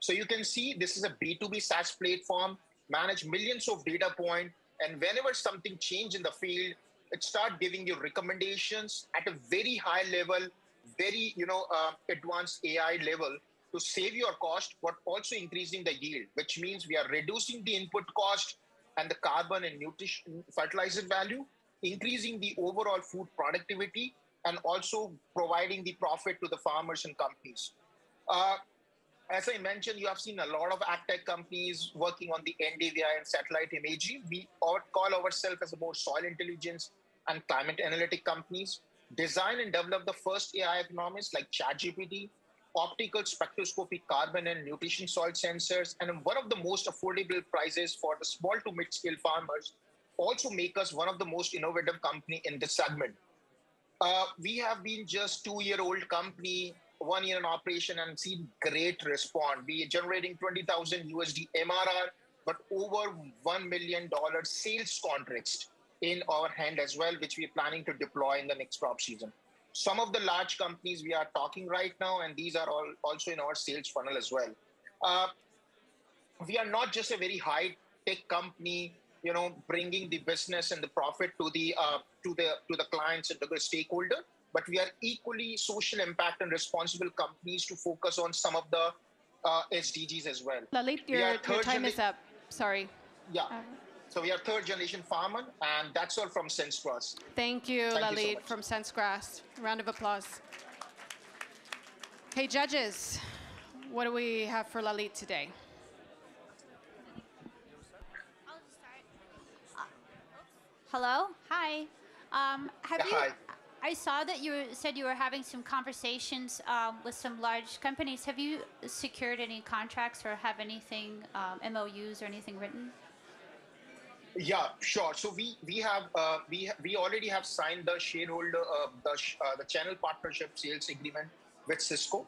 So you can see this is a B2B SaaS platform, manage millions of data points, and whenever something changes in the field, it starts giving you recommendations at a very high level, very advanced AI level to save your cost, but also increasing the yield, which means we are reducing the input cost and the carbon and nutrition fertilizer value, increasing the overall food productivity, and also providing the profit to the farmers and companies. As I mentioned, you have seen a lot of agtech companies working on the NDVI and satellite imagery. We call ourselves as more soil intelligence and climate analytic companies. Design and develop the first AI agronomists like ChatGPT, optical spectroscopic carbon and nutrition soil sensors, and one of the most affordable prices for the small to mid-scale farmers, also make us one of the most innovative company in this segment. We have been just 2-year-old company, 1 year in operation and seen great response. We are generating $20,000 USD MRR, but over $1 million sales contracts in our hand as well, which we are planning to deploy in the next crop season. Some of the large companies we are talking right now, and these are all also in our sales funnel as well. We are not just a very high tech company, you know, bringing the business and the profit to the clients and to the stakeholder, but we are equally social impact and responsible companies to focus on some of the SDGs as well. Lalit, your time is up. Sorry. Yeah. So we are third generation farmer, and that's all from SenseGrass. Thank you, Lalit, from SenseGrass. Round of applause. Hey, judges, what do we have for Lalit today? I'll start. Hello, hi. Hi. I saw that you said you were having some conversations with some large companies. Have you secured any contracts or have anything, MOUs or anything written? Yeah, sure. So we already have signed the shareholder the channel partnership sales agreement with Cisco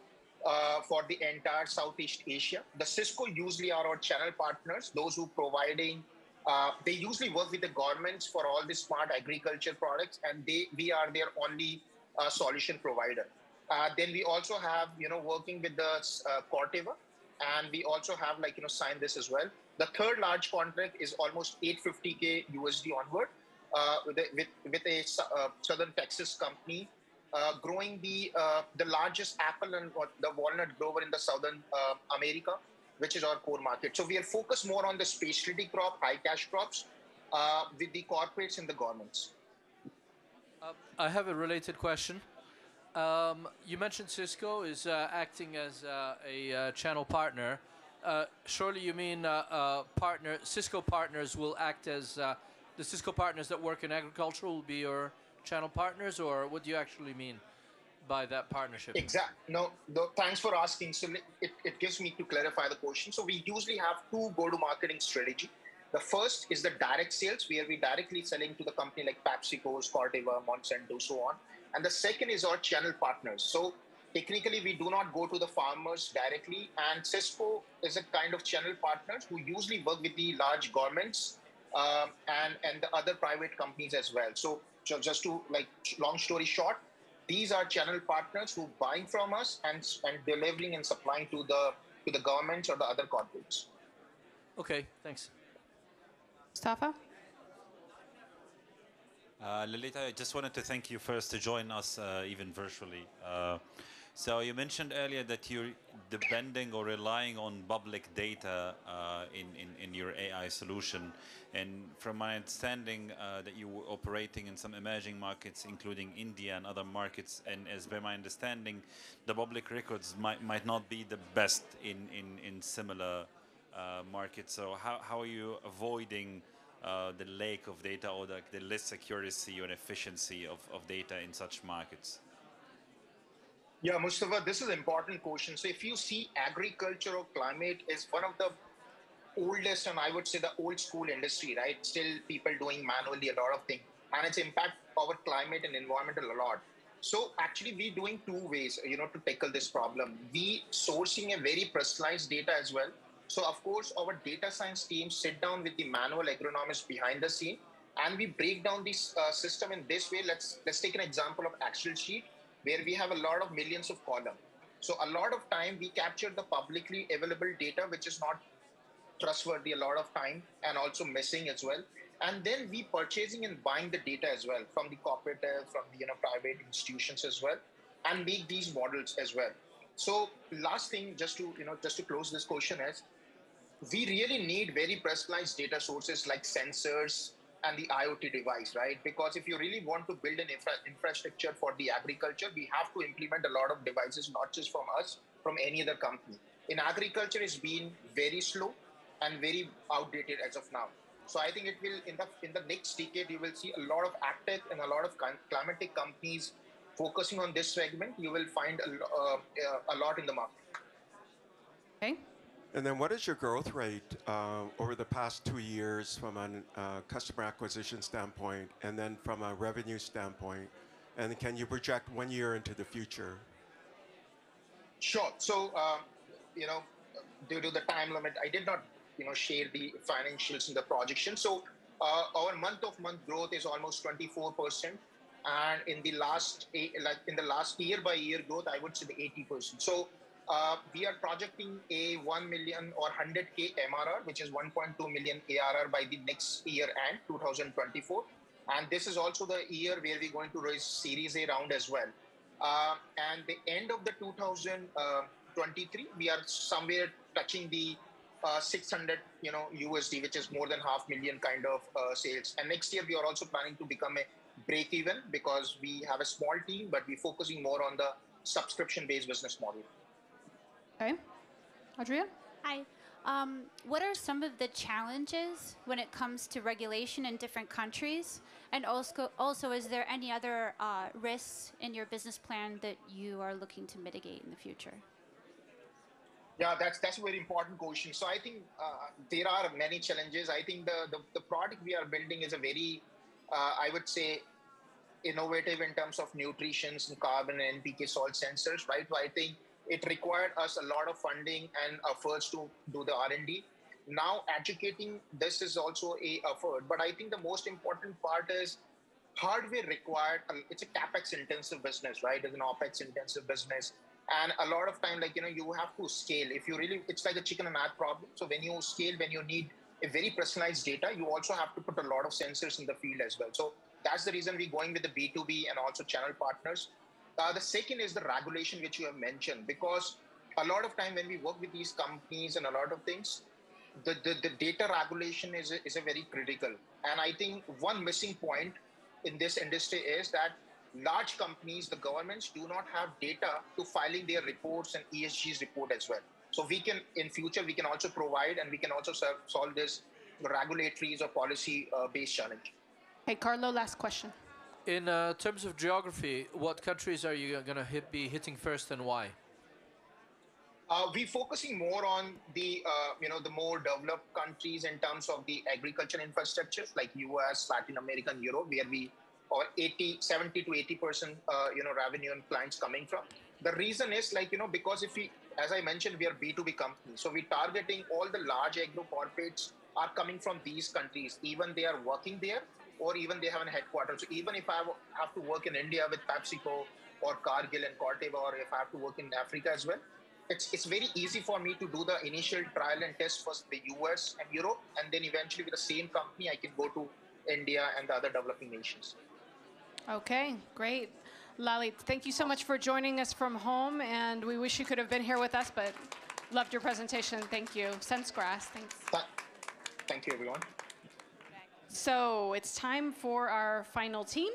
for the entire Southeast Asia. The Cisco usually are our channel partners, those who providing. They usually work with the governments for all the smart agriculture products, and we are their only solution provider. Then we also have, you know, working with the Corteva, and we also have, like, you know, signed this as well. The third large contract is almost $850K USD onward with a Southern Texas company growing the largest apple and the walnut grower in the Southern America, which is our core market. So we are focused more on the specialty crop, high cash crops with the corporates and the governments. I have a related question. You mentioned Cisco is acting as a channel partner. Surely you mean Cisco partners will act as the Cisco partners that work in agriculture will be your channel partners, or what do you actually mean by that partnership? Exactly. No, thanks for asking. So it gives me to clarify the question. So we usually have two go-to-marketing strategy. The first is the direct sales, where we directly selling to the company like PepsiCo, Corteva, Monsanto, so on. And the second is our channel partners. So technically, we do not go to the farmers directly. And Cisco is a kind of channel partners who usually work with the large governments and the other private companies as well. So just to, like, long story short, these are channel partners who are buying from us and delivering and supplying to the governments or the other corporates. Okay, thanks. Mustafa? Lalit, I just wanted to thank you first to join us even virtually. So you mentioned earlier that you're depending or relying on public data in your AI solution. And from my understanding that you were operating in some emerging markets, including India and other markets. And as by my understanding, the public records might not be the best in similar markets. So how are you avoiding the lack of data or the less accuracy and efficiency of data in such markets? Yeah, Mustafa, this is an important question. So if you see, agriculture or climate is one of the oldest, and I would say the old school industry, right? Still people doing manually a lot of things, and it's impact our climate and environmental a lot. So actually we're doing two ways, you know, to tackle this problem. We sourcing a very personalized data as well. So of course, our data science team sit down with the manual agronomists behind the scene, and we break down this system in this way. Let's take an example of Excel sheet, where we have a lot of millions of columns. So a lot of time we capture the publicly available data, which is not trustworthy a lot of time and also missing as well. And then we purchasing and buying the data as well from the cooperative, from the, you know, private institutions as well, and make these models as well. So last thing, just to close this question is, we really need very personalized data sources like sensors, and the IoT device, right? Because if you really want to build an infrastructure for the agriculture, we have to implement a lot of devices, not just from us, from any other company. In agriculture, it's been very slow and very outdated as of now. So I think it will, in the next decade, you will see a lot of agtech and a lot of climatic companies focusing on this segment. You will find a lot in the market. Okay. And then what is your growth rate over the past 2 years from a customer acquisition standpoint, and then from a revenue standpoint? And can you project 1 year into the future? Sure. So, due to the time limit, I did not, share the financials in the projection. So our month-to-month growth is almost 24%, and in the last year-by-year growth, I would say the 80%. So we are projecting a 1 million or 100K MRR, which is 1.2 million ARR by the next year end, 2024, and this is also the year where we're going to raise Series A round as well. And the end of the 2023, we are somewhere touching the 600, USD, which is more than $500,000 kind of sales. And next year, we are also planning to become a break even because we have a small team, but we're focusing more on the subscription-based business model. Okay. Adria? Hi. What are some of the challenges when it comes to regulation in different countries? And also is there any other risks in your business plan that you are looking to mitigate in the future? Yeah, that's a very important question. So I think there are many challenges. I think the product we are building is a very, I would say, innovative in terms of nutrition and carbon and NPK salt sensors, right? So I think it required us a lot of funding and efforts to do the R&D. Now educating this is also a effort, but I think the most important part is hardware required. It's a CapEx intensive business, right? It's an OpEx intensive business. And a lot of time, you have to scale. If you really, it's like a chicken and egg problem. So when you scale, when you need a very personalized data, you also have to put a lot of sensors in the field as well. So that's the reason we're going with the B2B and also channel partners. The second is the regulation, which you have mentioned, because a lot of time when we work with these companies and a lot of things, the data regulation is a very critical. And I think one missing point in this industry is that large companies, the governments do not have data to filing their reports and ESG's report as well. So we can, in future, we can also provide and we can also solve this regulatory or policy-based challenge. Hey, Carlo, last question. In terms of geography, what countries are you going to be hitting first and why? We're focusing more on the, the more developed countries in terms of the agriculture infrastructures like US, Latin America, and Europe, where we or 70 to 80%, revenue and clients coming from. The reason is because if we, as I mentioned, we are B2B company. So we're targeting all the large agro corporates are coming from these countries, even they are working there or even they have a headquarters. So even if I have to work in India with PepsiCo or Cargill and Corteva, or if I have to work in Africa as well, it's very easy for me to do the initial trial and test first the US and Europe, and then eventually with the same company, I can go to India and the other developing nations. Okay, great. Lalit, thank you so much for joining us from home, and we wish you could have been here with us, but loved your presentation. Thank you. SenseGrass, thanks. Thank you, everyone. So it's time for our final team.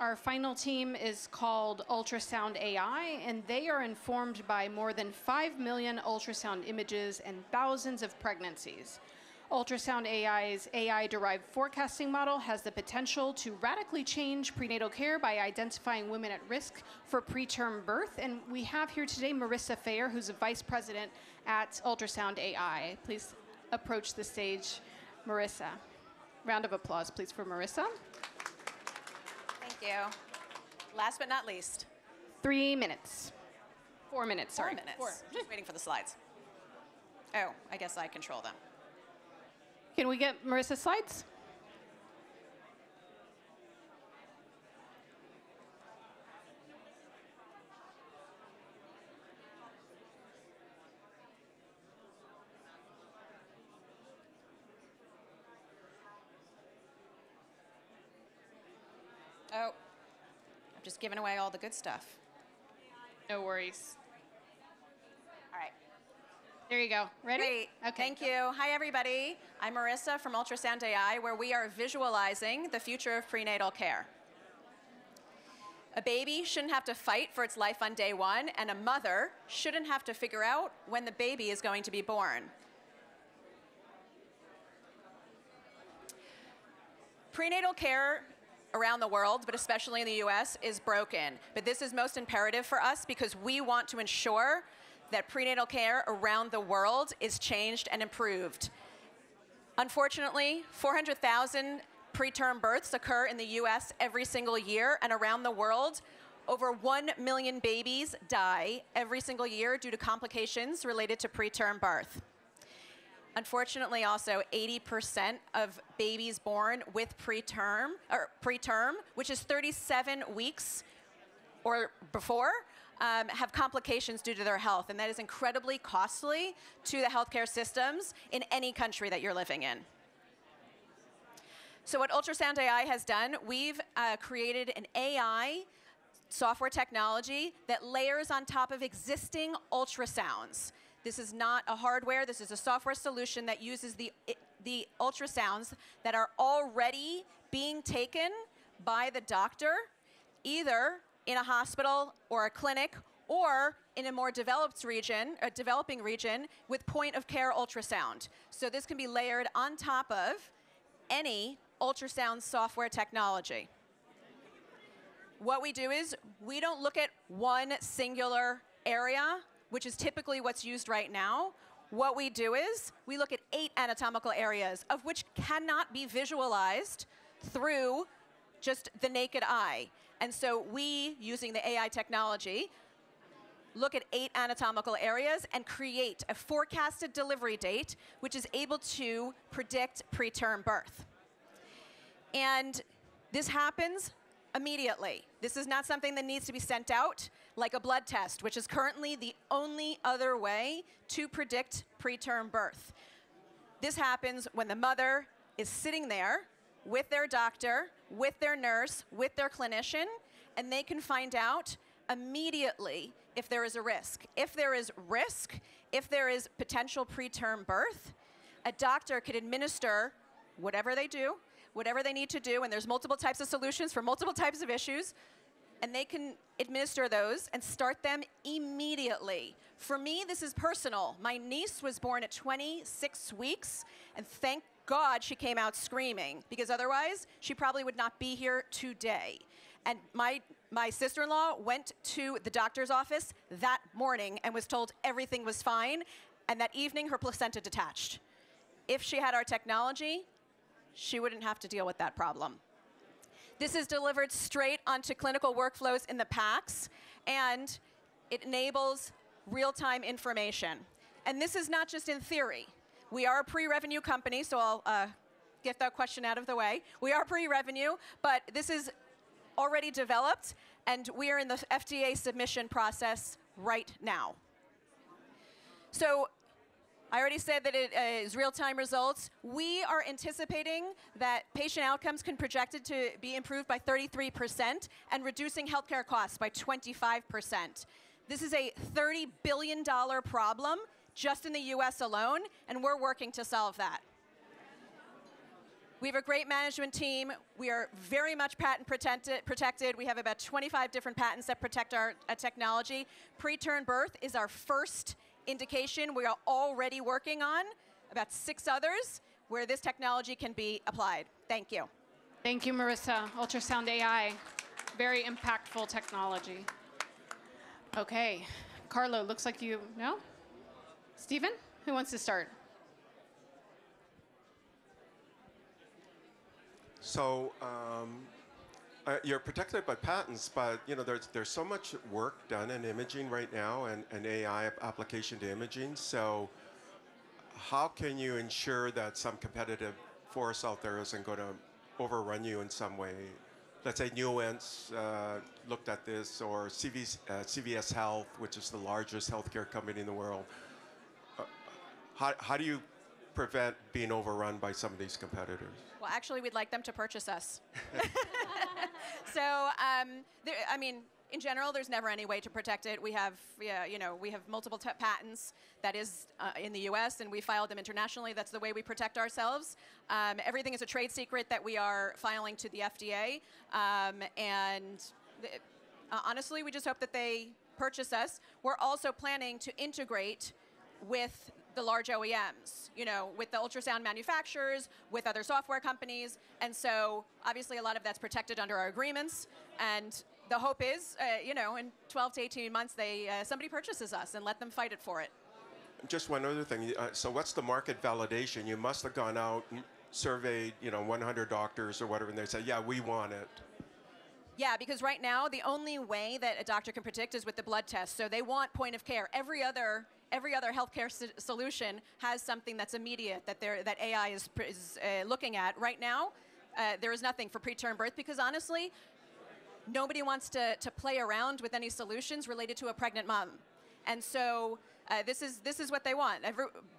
Our final team is called Ultrasound AI, and they are informed by more than 5 million ultrasound images and thousands of pregnancies. Ultrasound AI's AI-derived forecasting model has the potential to radically change prenatal care by identifying women at risk for preterm birth. And we have here today Marissa Fayer, who's a vice president at Ultrasound AI. Please approach the stage, Marissa. Round of applause, please, for Marissa. Thank you. Last but not least. 3 minutes. 4 minutes, sorry. 4 minutes. 4. Just waiting for the slides. Oh, I guess I control them. Can we get Marissa's slides? Oh, I'm just giving away all the good stuff. No worries. All right. There you go. Ready? Great. Okay. Thank you. Hi, everybody. I'm Marissa from Ultrasound AI, where we are visualizing the future of prenatal care. A baby shouldn't have to fight for its life on day one, and a mother shouldn't have to figure out when the baby is going to be born. Prenatal care around the world, but especially in the US, is broken. But this is most imperative for us because we want to ensure that prenatal care around the world is changed and improved. Unfortunately, 400,000 preterm births occur in the US every single year, and around the world, Over 1 million babies die every single year due to complications related to preterm birth. Unfortunately, also 80% of babies born with preterm, which is 37 weeks or before, have complications due to their health, and that is incredibly costly to the healthcare systems in any country that you're living in. So what Ultrasound AI has done, we've created an AI software technology that layers on top of existing ultrasounds. This is not a hardware, this is a software solution that uses the ultrasounds that are already being taken by the doctor, either in a hospital or a clinic, or in a more developed region, a developing region, with point-of-care ultrasound. So this can be layered on top of any ultrasound software technology. What we do is we don't look at one singular area, which is typically what's used right now. What we do is we look at 8 anatomical areas, of which cannot be visualized through just the naked eye. And so we, using the AI technology, look at 8 anatomical areas and create a forecasted delivery date, which is able to predict preterm birth. And this happens immediately. This is not something that needs to be sent out like a blood test, which is currently the only other way to predict preterm birth. This happens when the mother is sitting there with their doctor, with their nurse, with their clinician, and they can find out immediately if there is a risk. If there is risk, if there is potential preterm birth, a doctor could administer whatever they do, whatever they need to do, and there's multiple types of solutions for multiple types of issues, and they can administer those and start them immediately. For me, this is personal. My niece was born at 26 weeks, and thank God she came out screaming, because otherwise she probably would not be here today. And my sister-in-law went to the doctor's office that morning and was told everything was fine, and that evening her placenta detached. If she had our technology, she wouldn't have to deal with that problem. This is delivered straight onto clinical workflows in the PACS, and it enables real-time information. And this is not just in theory. We are a pre-revenue company, so I'll get that question out of the way. We are pre-revenue, but this is already developed, and we are in the FDA submission process right now. So I already said that it is real-time results. We are anticipating that patient outcomes can projected to be improved by 33% and reducing healthcare costs by 25%. This is a $30 billion problem just in the US alone, and we're working to solve that. We have a great management team. We are very much patent protected. We have about 25 different patents that protect our technology. Preterm birth is our first indication. We are already working on about 6 others where this technology can be applied. Thank you. Thank you, Marissa. Ultrasound AI, very impactful technology. Okay, Carlo, looks like you, no? Stephen, who wants to start? So you're protected by patents, but you know there's so much work done in imaging right now, and AI application to imaging. So how can you ensure that some competitive force out there isn't going to overrun you in some way? Let's say Nuance looked at this, or CVS Health, which is the largest healthcare company in the world. How do you prevent being overrun by some of these competitors? Well, actually, we'd like them to purchase us. So, I mean, in general, there's never any way to protect it. We have, you know, we have multiple patents. That is in the U.S., and we filed them internationally. That's the way we protect ourselves. Everything is a trade secret that we are filing to the FDA. Honestly, we just hope that they purchase us. We're also planning to integrate with the large OEMs, you know, with the ultrasound manufacturers, with other software companies, and so obviously a lot of that's protected under our agreements, and the hope is, you know, in 12 to 18 months, they somebody purchases us and let them fight it for it. Just one other thing, so what's the market validation? You must have gone out and surveyed, you know, 100 doctors or whatever, and they said, yeah, we want it. Yeah, because right now, the only way that a doctor can predict is with the blood test. So they want point of care. Every other healthcare solution has something that's immediate, that AI is looking at. Right now, there is nothing for preterm birth, because honestly, nobody wants to play around with any solutions related to a pregnant mom. And so this is what they want.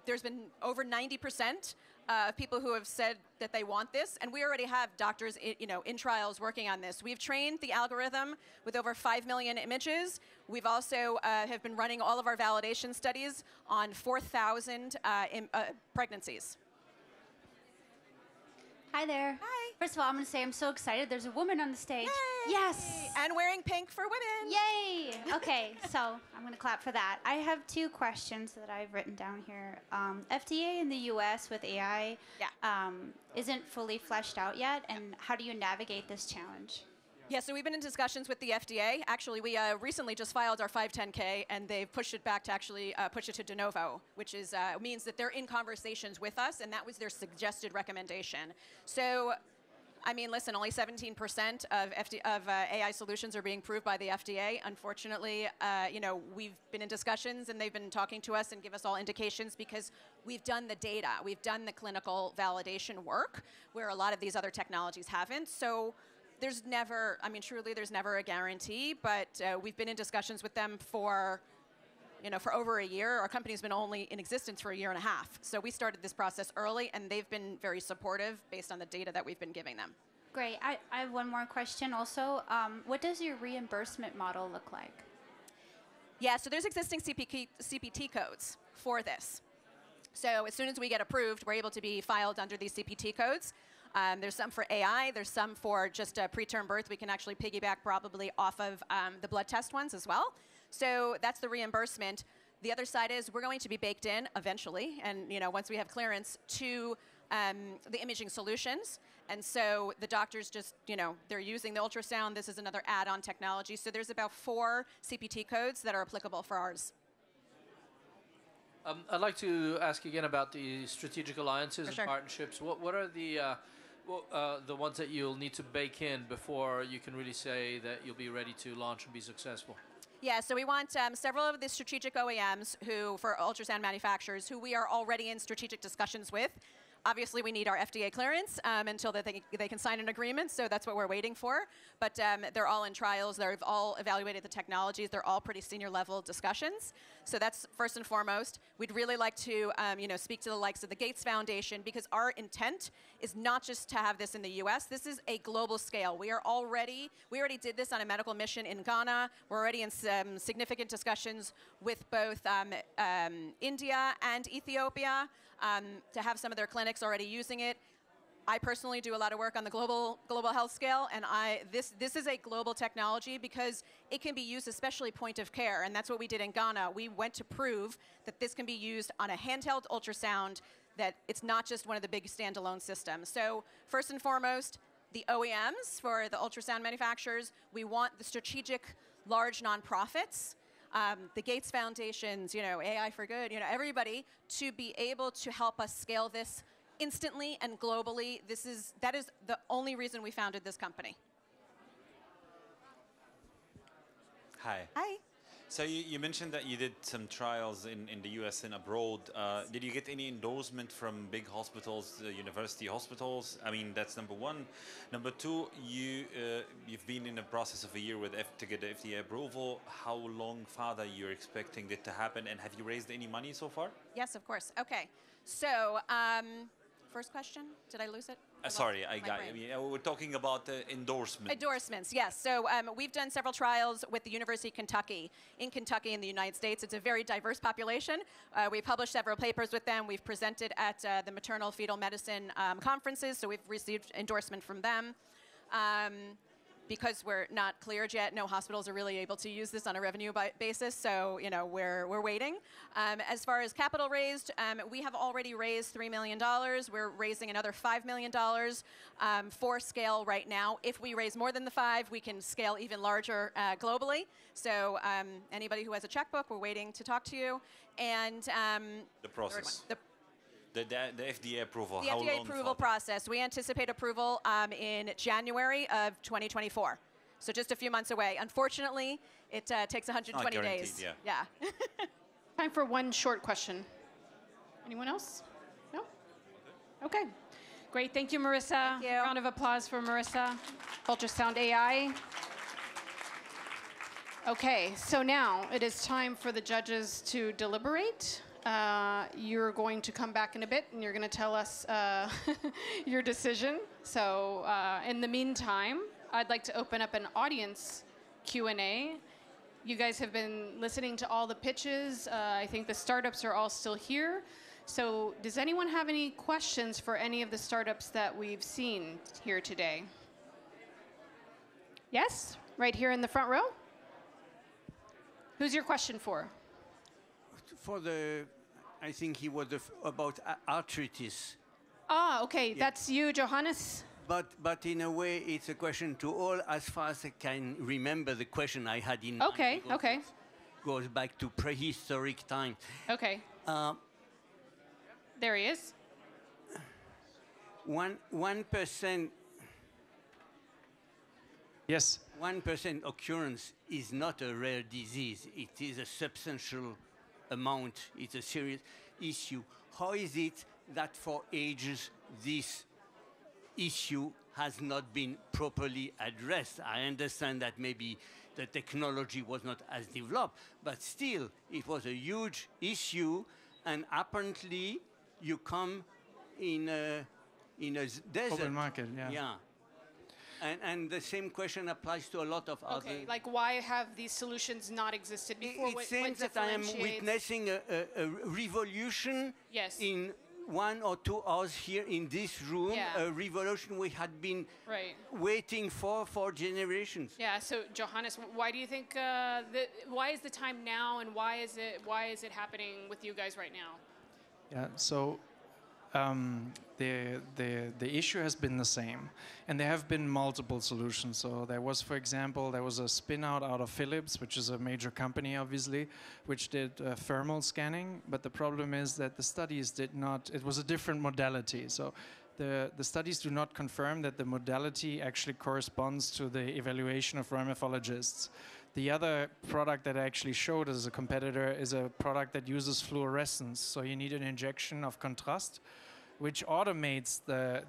There's been over 90% of people who have said that they want this, and we already have doctors in trials working on this. We've trained the algorithm with over 5 million images. We've also have been running all of our validation studies on 4,000 pregnancies. Hi there. Hi. First of all, I'm going to say I'm so excited. There's a woman on the stage. Yay. Yes. And wearing pink for women. Yay. Okay, so I'm going to clap for that. I have two questions that I've written down here. FDA in the US with AI isn't fully fleshed out yet, and how do you navigate this challenge? Yeah, so we've been in discussions with the FDA. Actually, we recently just filed our 510K, and they've pushed it back to actually push it to de novo, which is means that they're in conversations with us, and that was their suggested recommendation. So, I mean, listen, only 17% of AI solutions are being approved by the FDA. Unfortunately, we've been in discussions, and they've been talking to us and give us all indications, because we've done the data. We've done the clinical validation work, where a lot of these other technologies haven't. So there's never, I mean, truly, there's never a guarantee, but we've been in discussions with them for over a year. Our company's been only in existence for a year and a half. So we started this process early, and they've been very supportive based on the data that we've been giving them. Great. I have one more question also. What does your reimbursement model look like? Yeah, so there's existing CPT codes for this. So as soon as we get approved, we're able to be filed under these CPT codes. There's some for AI. There's some for just preterm birth. We can actually piggyback probably off of the blood test ones as well. So that's the reimbursement. The other side is we're going to be baked in eventually, and once we have clearance, to the imaging solutions. And so the doctors just, they're using the ultrasound. This is another add-on technology. So there's about 4 CPT codes that are applicable for ours. I'd like to ask again about the strategic alliances and partnerships. What are the ones that you'll need to bake in before you can really say that you'll be ready to launch and be successful? Yeah, so we want several of the strategic OEMs for ultrasound manufacturers, who we are already in strategic discussions with. Obviously, we need our FDA clearance until they can sign an agreement, so that's what we're waiting for. But they're all in trials. They've all evaluated the technologies. They're all pretty senior-level discussions. So that's first and foremost. We'd really like to speak to the likes of the Gates Foundation, because our intent is not just to have this in the U.S. This is a global scale. We already did this on a medical mission in Ghana. We're already in some significant discussions with both India and Ethiopia to have some of their clinics already using it. I personally do a lot of work on the global health scale, and this is a global technology, because it can be used, especially point of care, and that's what we did in Ghana. We went to prove that this can be used on a handheld ultrasound, that it's not just one of the big standalone systems. So first and foremost, the OEMs for the ultrasound manufacturers. We want the strategic large nonprofits, the Gates Foundations, AI for Good, everybody, to be able to help us scale this instantly and globally. That is the only reason we founded this company. Hi. Hi. So you mentioned that you did some trials in the US and abroad. Did you get any endorsement from big hospitals, university hospitals? I mean, that's number one. Number two, you've been in the process of a year to get the FDA approval. How long farther you're expecting it to happen, and have you raised any money so far? Yes, of course. Okay. So first question, did I lose it? Sorry, I got it. We're talking about endorsements. Endorsements, yes. So we've done several trials with the University of Kentucky. In Kentucky, in the United States, it's a very diverse population. We published several papers with them. We've presented at the maternal fetal medicine conferences, so we've received endorsement from them. Because we're not cleared yet, no hospitals are really able to use this on a revenue basis, so we're waiting. As far as capital raised, we have already raised $3 million. We're raising another $5 million for scale right now. If we raise more than the 5, we can scale even larger globally. So anybody who has a checkbook, we're waiting to talk to you. And the process. The FDA approval. The FDA approval process. We anticipate approval in January of 2024. So just a few months away. Unfortunately, it takes 120 days. Yeah. Time for one short question. Anyone else? No? Okay. Great. Thank you, Marissa. Thank you. Round of applause for Marissa, Ultrasound AI. Okay, so now it is time for the judges to deliberate. You're going to come back in a bit, and you're going to tell us your decision. So in the meantime, I'd like to open up an audience Q&A. You guys have been listening to all the pitches. I think the startups are all still here. So does anyone have any questions for any of the startups that we've seen here today? Yes, right here in the front row. Who's your question for? For the, I think he was about arthritis. Ah, okay, yeah. That's you, Johannes. But in a way, it's a question to all as far as I can remember the question I had in mind. Okay, okay. Goes back to prehistoric times. Okay. There he is. 1% Yes. 1% occurrence is not a rare disease. It is a substantial amount. It's a serious issue. How is it that for ages this issue has not been properly addressed? I understand that maybe the technology was not as developed, but still it was a huge issue, and apparently you come in a desert. Open market, yeah. Yeah. And the same question applies to a lot of other... Okay, like why have these solutions not existed before? It seems that I am witnessing a revolution in 1 or 2 hours here in this room, a revolution we had been waiting for generations. Yeah, so Johannes, why do you think, why is the time now, and why is it happening with you guys right now? Yeah, so... the issue has been the same, and there have been multiple solutions. So there was, for example, there was a spin out of Philips, which is a major company, obviously, which did thermal scanning. But the problem is that the studies did not, it was a different modality. So the studies do not confirm that the modality actually corresponds to the evaluation of rheumatologists. The other product that I actually showed as a competitor is a product that uses fluorescence. So you need an injection of contrast, which automates the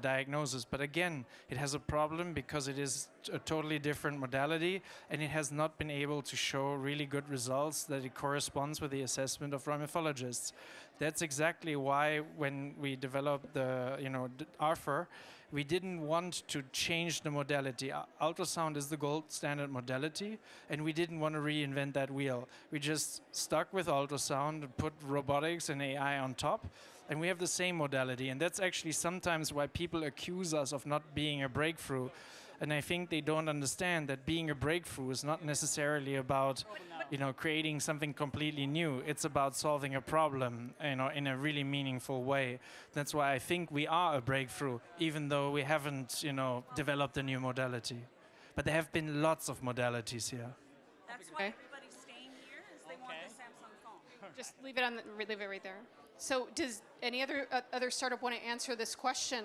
diagnosis. But again, it has a problem because it is a totally different modality, and it has not been able to show really good results that it corresponds with the assessment of rheumatologists. That's exactly why when we developed the, you know, Arthur, we didn't want to change the modality. Ultrasound is the gold standard modality, and we didn't want to reinvent that wheel. We just stuck with ultrasound, put robotics and AI on top, and we have the same modality. And that's actually sometimes why people accuse us of not being a breakthrough. And I think they don't understand that being a breakthrough is not necessarily about, you know, creating something completely new. It's about solving a problem, you know, in a really meaningful way. That's why I think we are a breakthrough, even though we haven't, you know, developed a new modality. But there have been lots of modalities here. That's why everybody's staying here, is they want the Samsung phone. Just leave it on, leave it right there. So, does any other startup want to answer this question?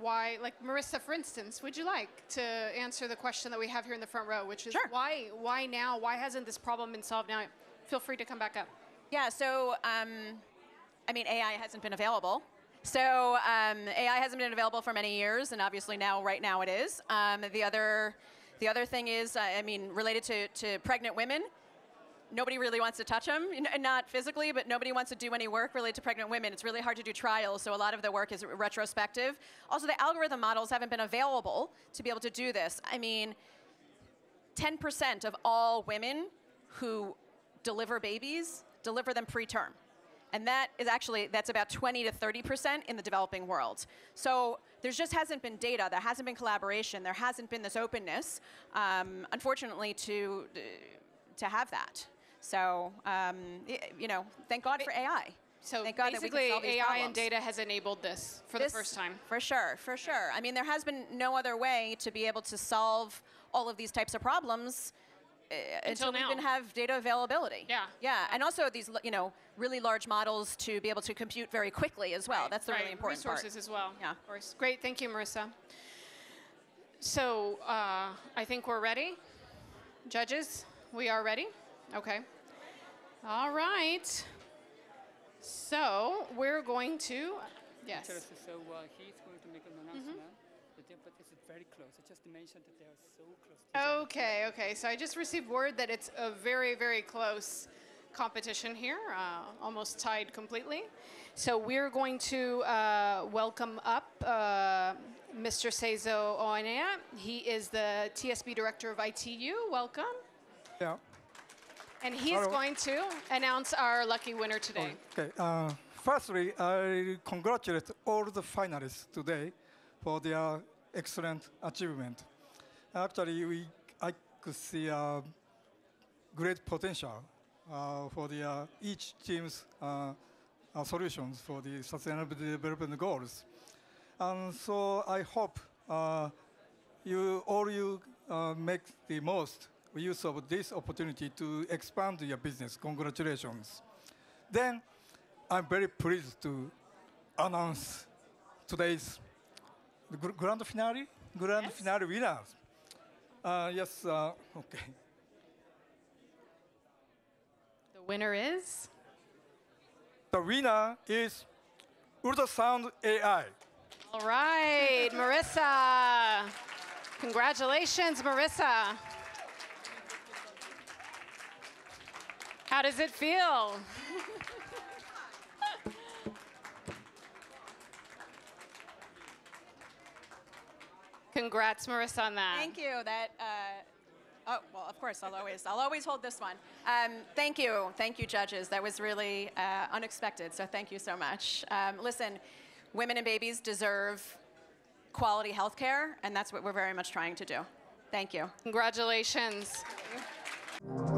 Why, like Marissa, for instance, would you like to answer the question that we have here in the front row, which is why now? Why hasn't this problem been solved now? Feel free to come back up. Yeah, so, I mean, AI hasn't been available. So AI hasn't been available for many years, and obviously now, right now it is. The other thing is, I mean, related to pregnant women, nobody really wants to touch them, not physically, but nobody wants to do any work related to pregnant women. It's really hard to do trials, so a lot of the work is retrospective. Also, the algorithm models haven't been available to be able to do this. I mean, 10% of all women who deliver babies deliver them preterm. And that is actually, that's about 20 to 30% in the developing world. So there just hasn't been data, there hasn't been collaboration, there hasn't been this openness, unfortunately, to have that. So, you know, thank God for AI. So thank God basically that we can solve these AI problems. And data has enabled this for the first time. For sure, for sure. I mean, there has been no other way to be able to solve all of these types of problems until we even have data availability. Yeah. Yeah, and also these, you know, really large models to be able to compute very quickly as well. That's the really important part. Resources as well, yeah. Of course. Great, thank you, Marissa. So I think we're ready. Judges, we are ready? Okay. All right. So we're going to, yes. So he's going to make an announcement. But this is very close. I just mentioned that they are so close. Okay, okay. So I just received word that it's a very, very close competition here, almost tied completely. So we're going to welcome up Mr. Seizo Oenea. He is the TSB Director of ITU. Welcome. Yeah. And he's going to announce our lucky winner today. Okay. Firstly, I congratulate all the finalists today for their excellent achievement. Actually, I could see great potential for the, each team's solutions for the sustainable development goals. And so I hope you all make the most use of this opportunity to expand your business. Congratulations. Then I'm very pleased to announce today's grand finale, grand finale winners. Yes, okay. The winner is? The winner is Ultrasound AI. All right, Marissa. Congratulations, Marissa. How does it feel? Congrats, Marissa, on that. Thank you. That, oh, well, of course, I'll always hold this one. Thank you. Thank you, judges. That was really unexpected, so thank you so much. Listen, women and babies deserve quality health care, and that's what we're very much trying to do. Thank you. Congratulations. Thank you.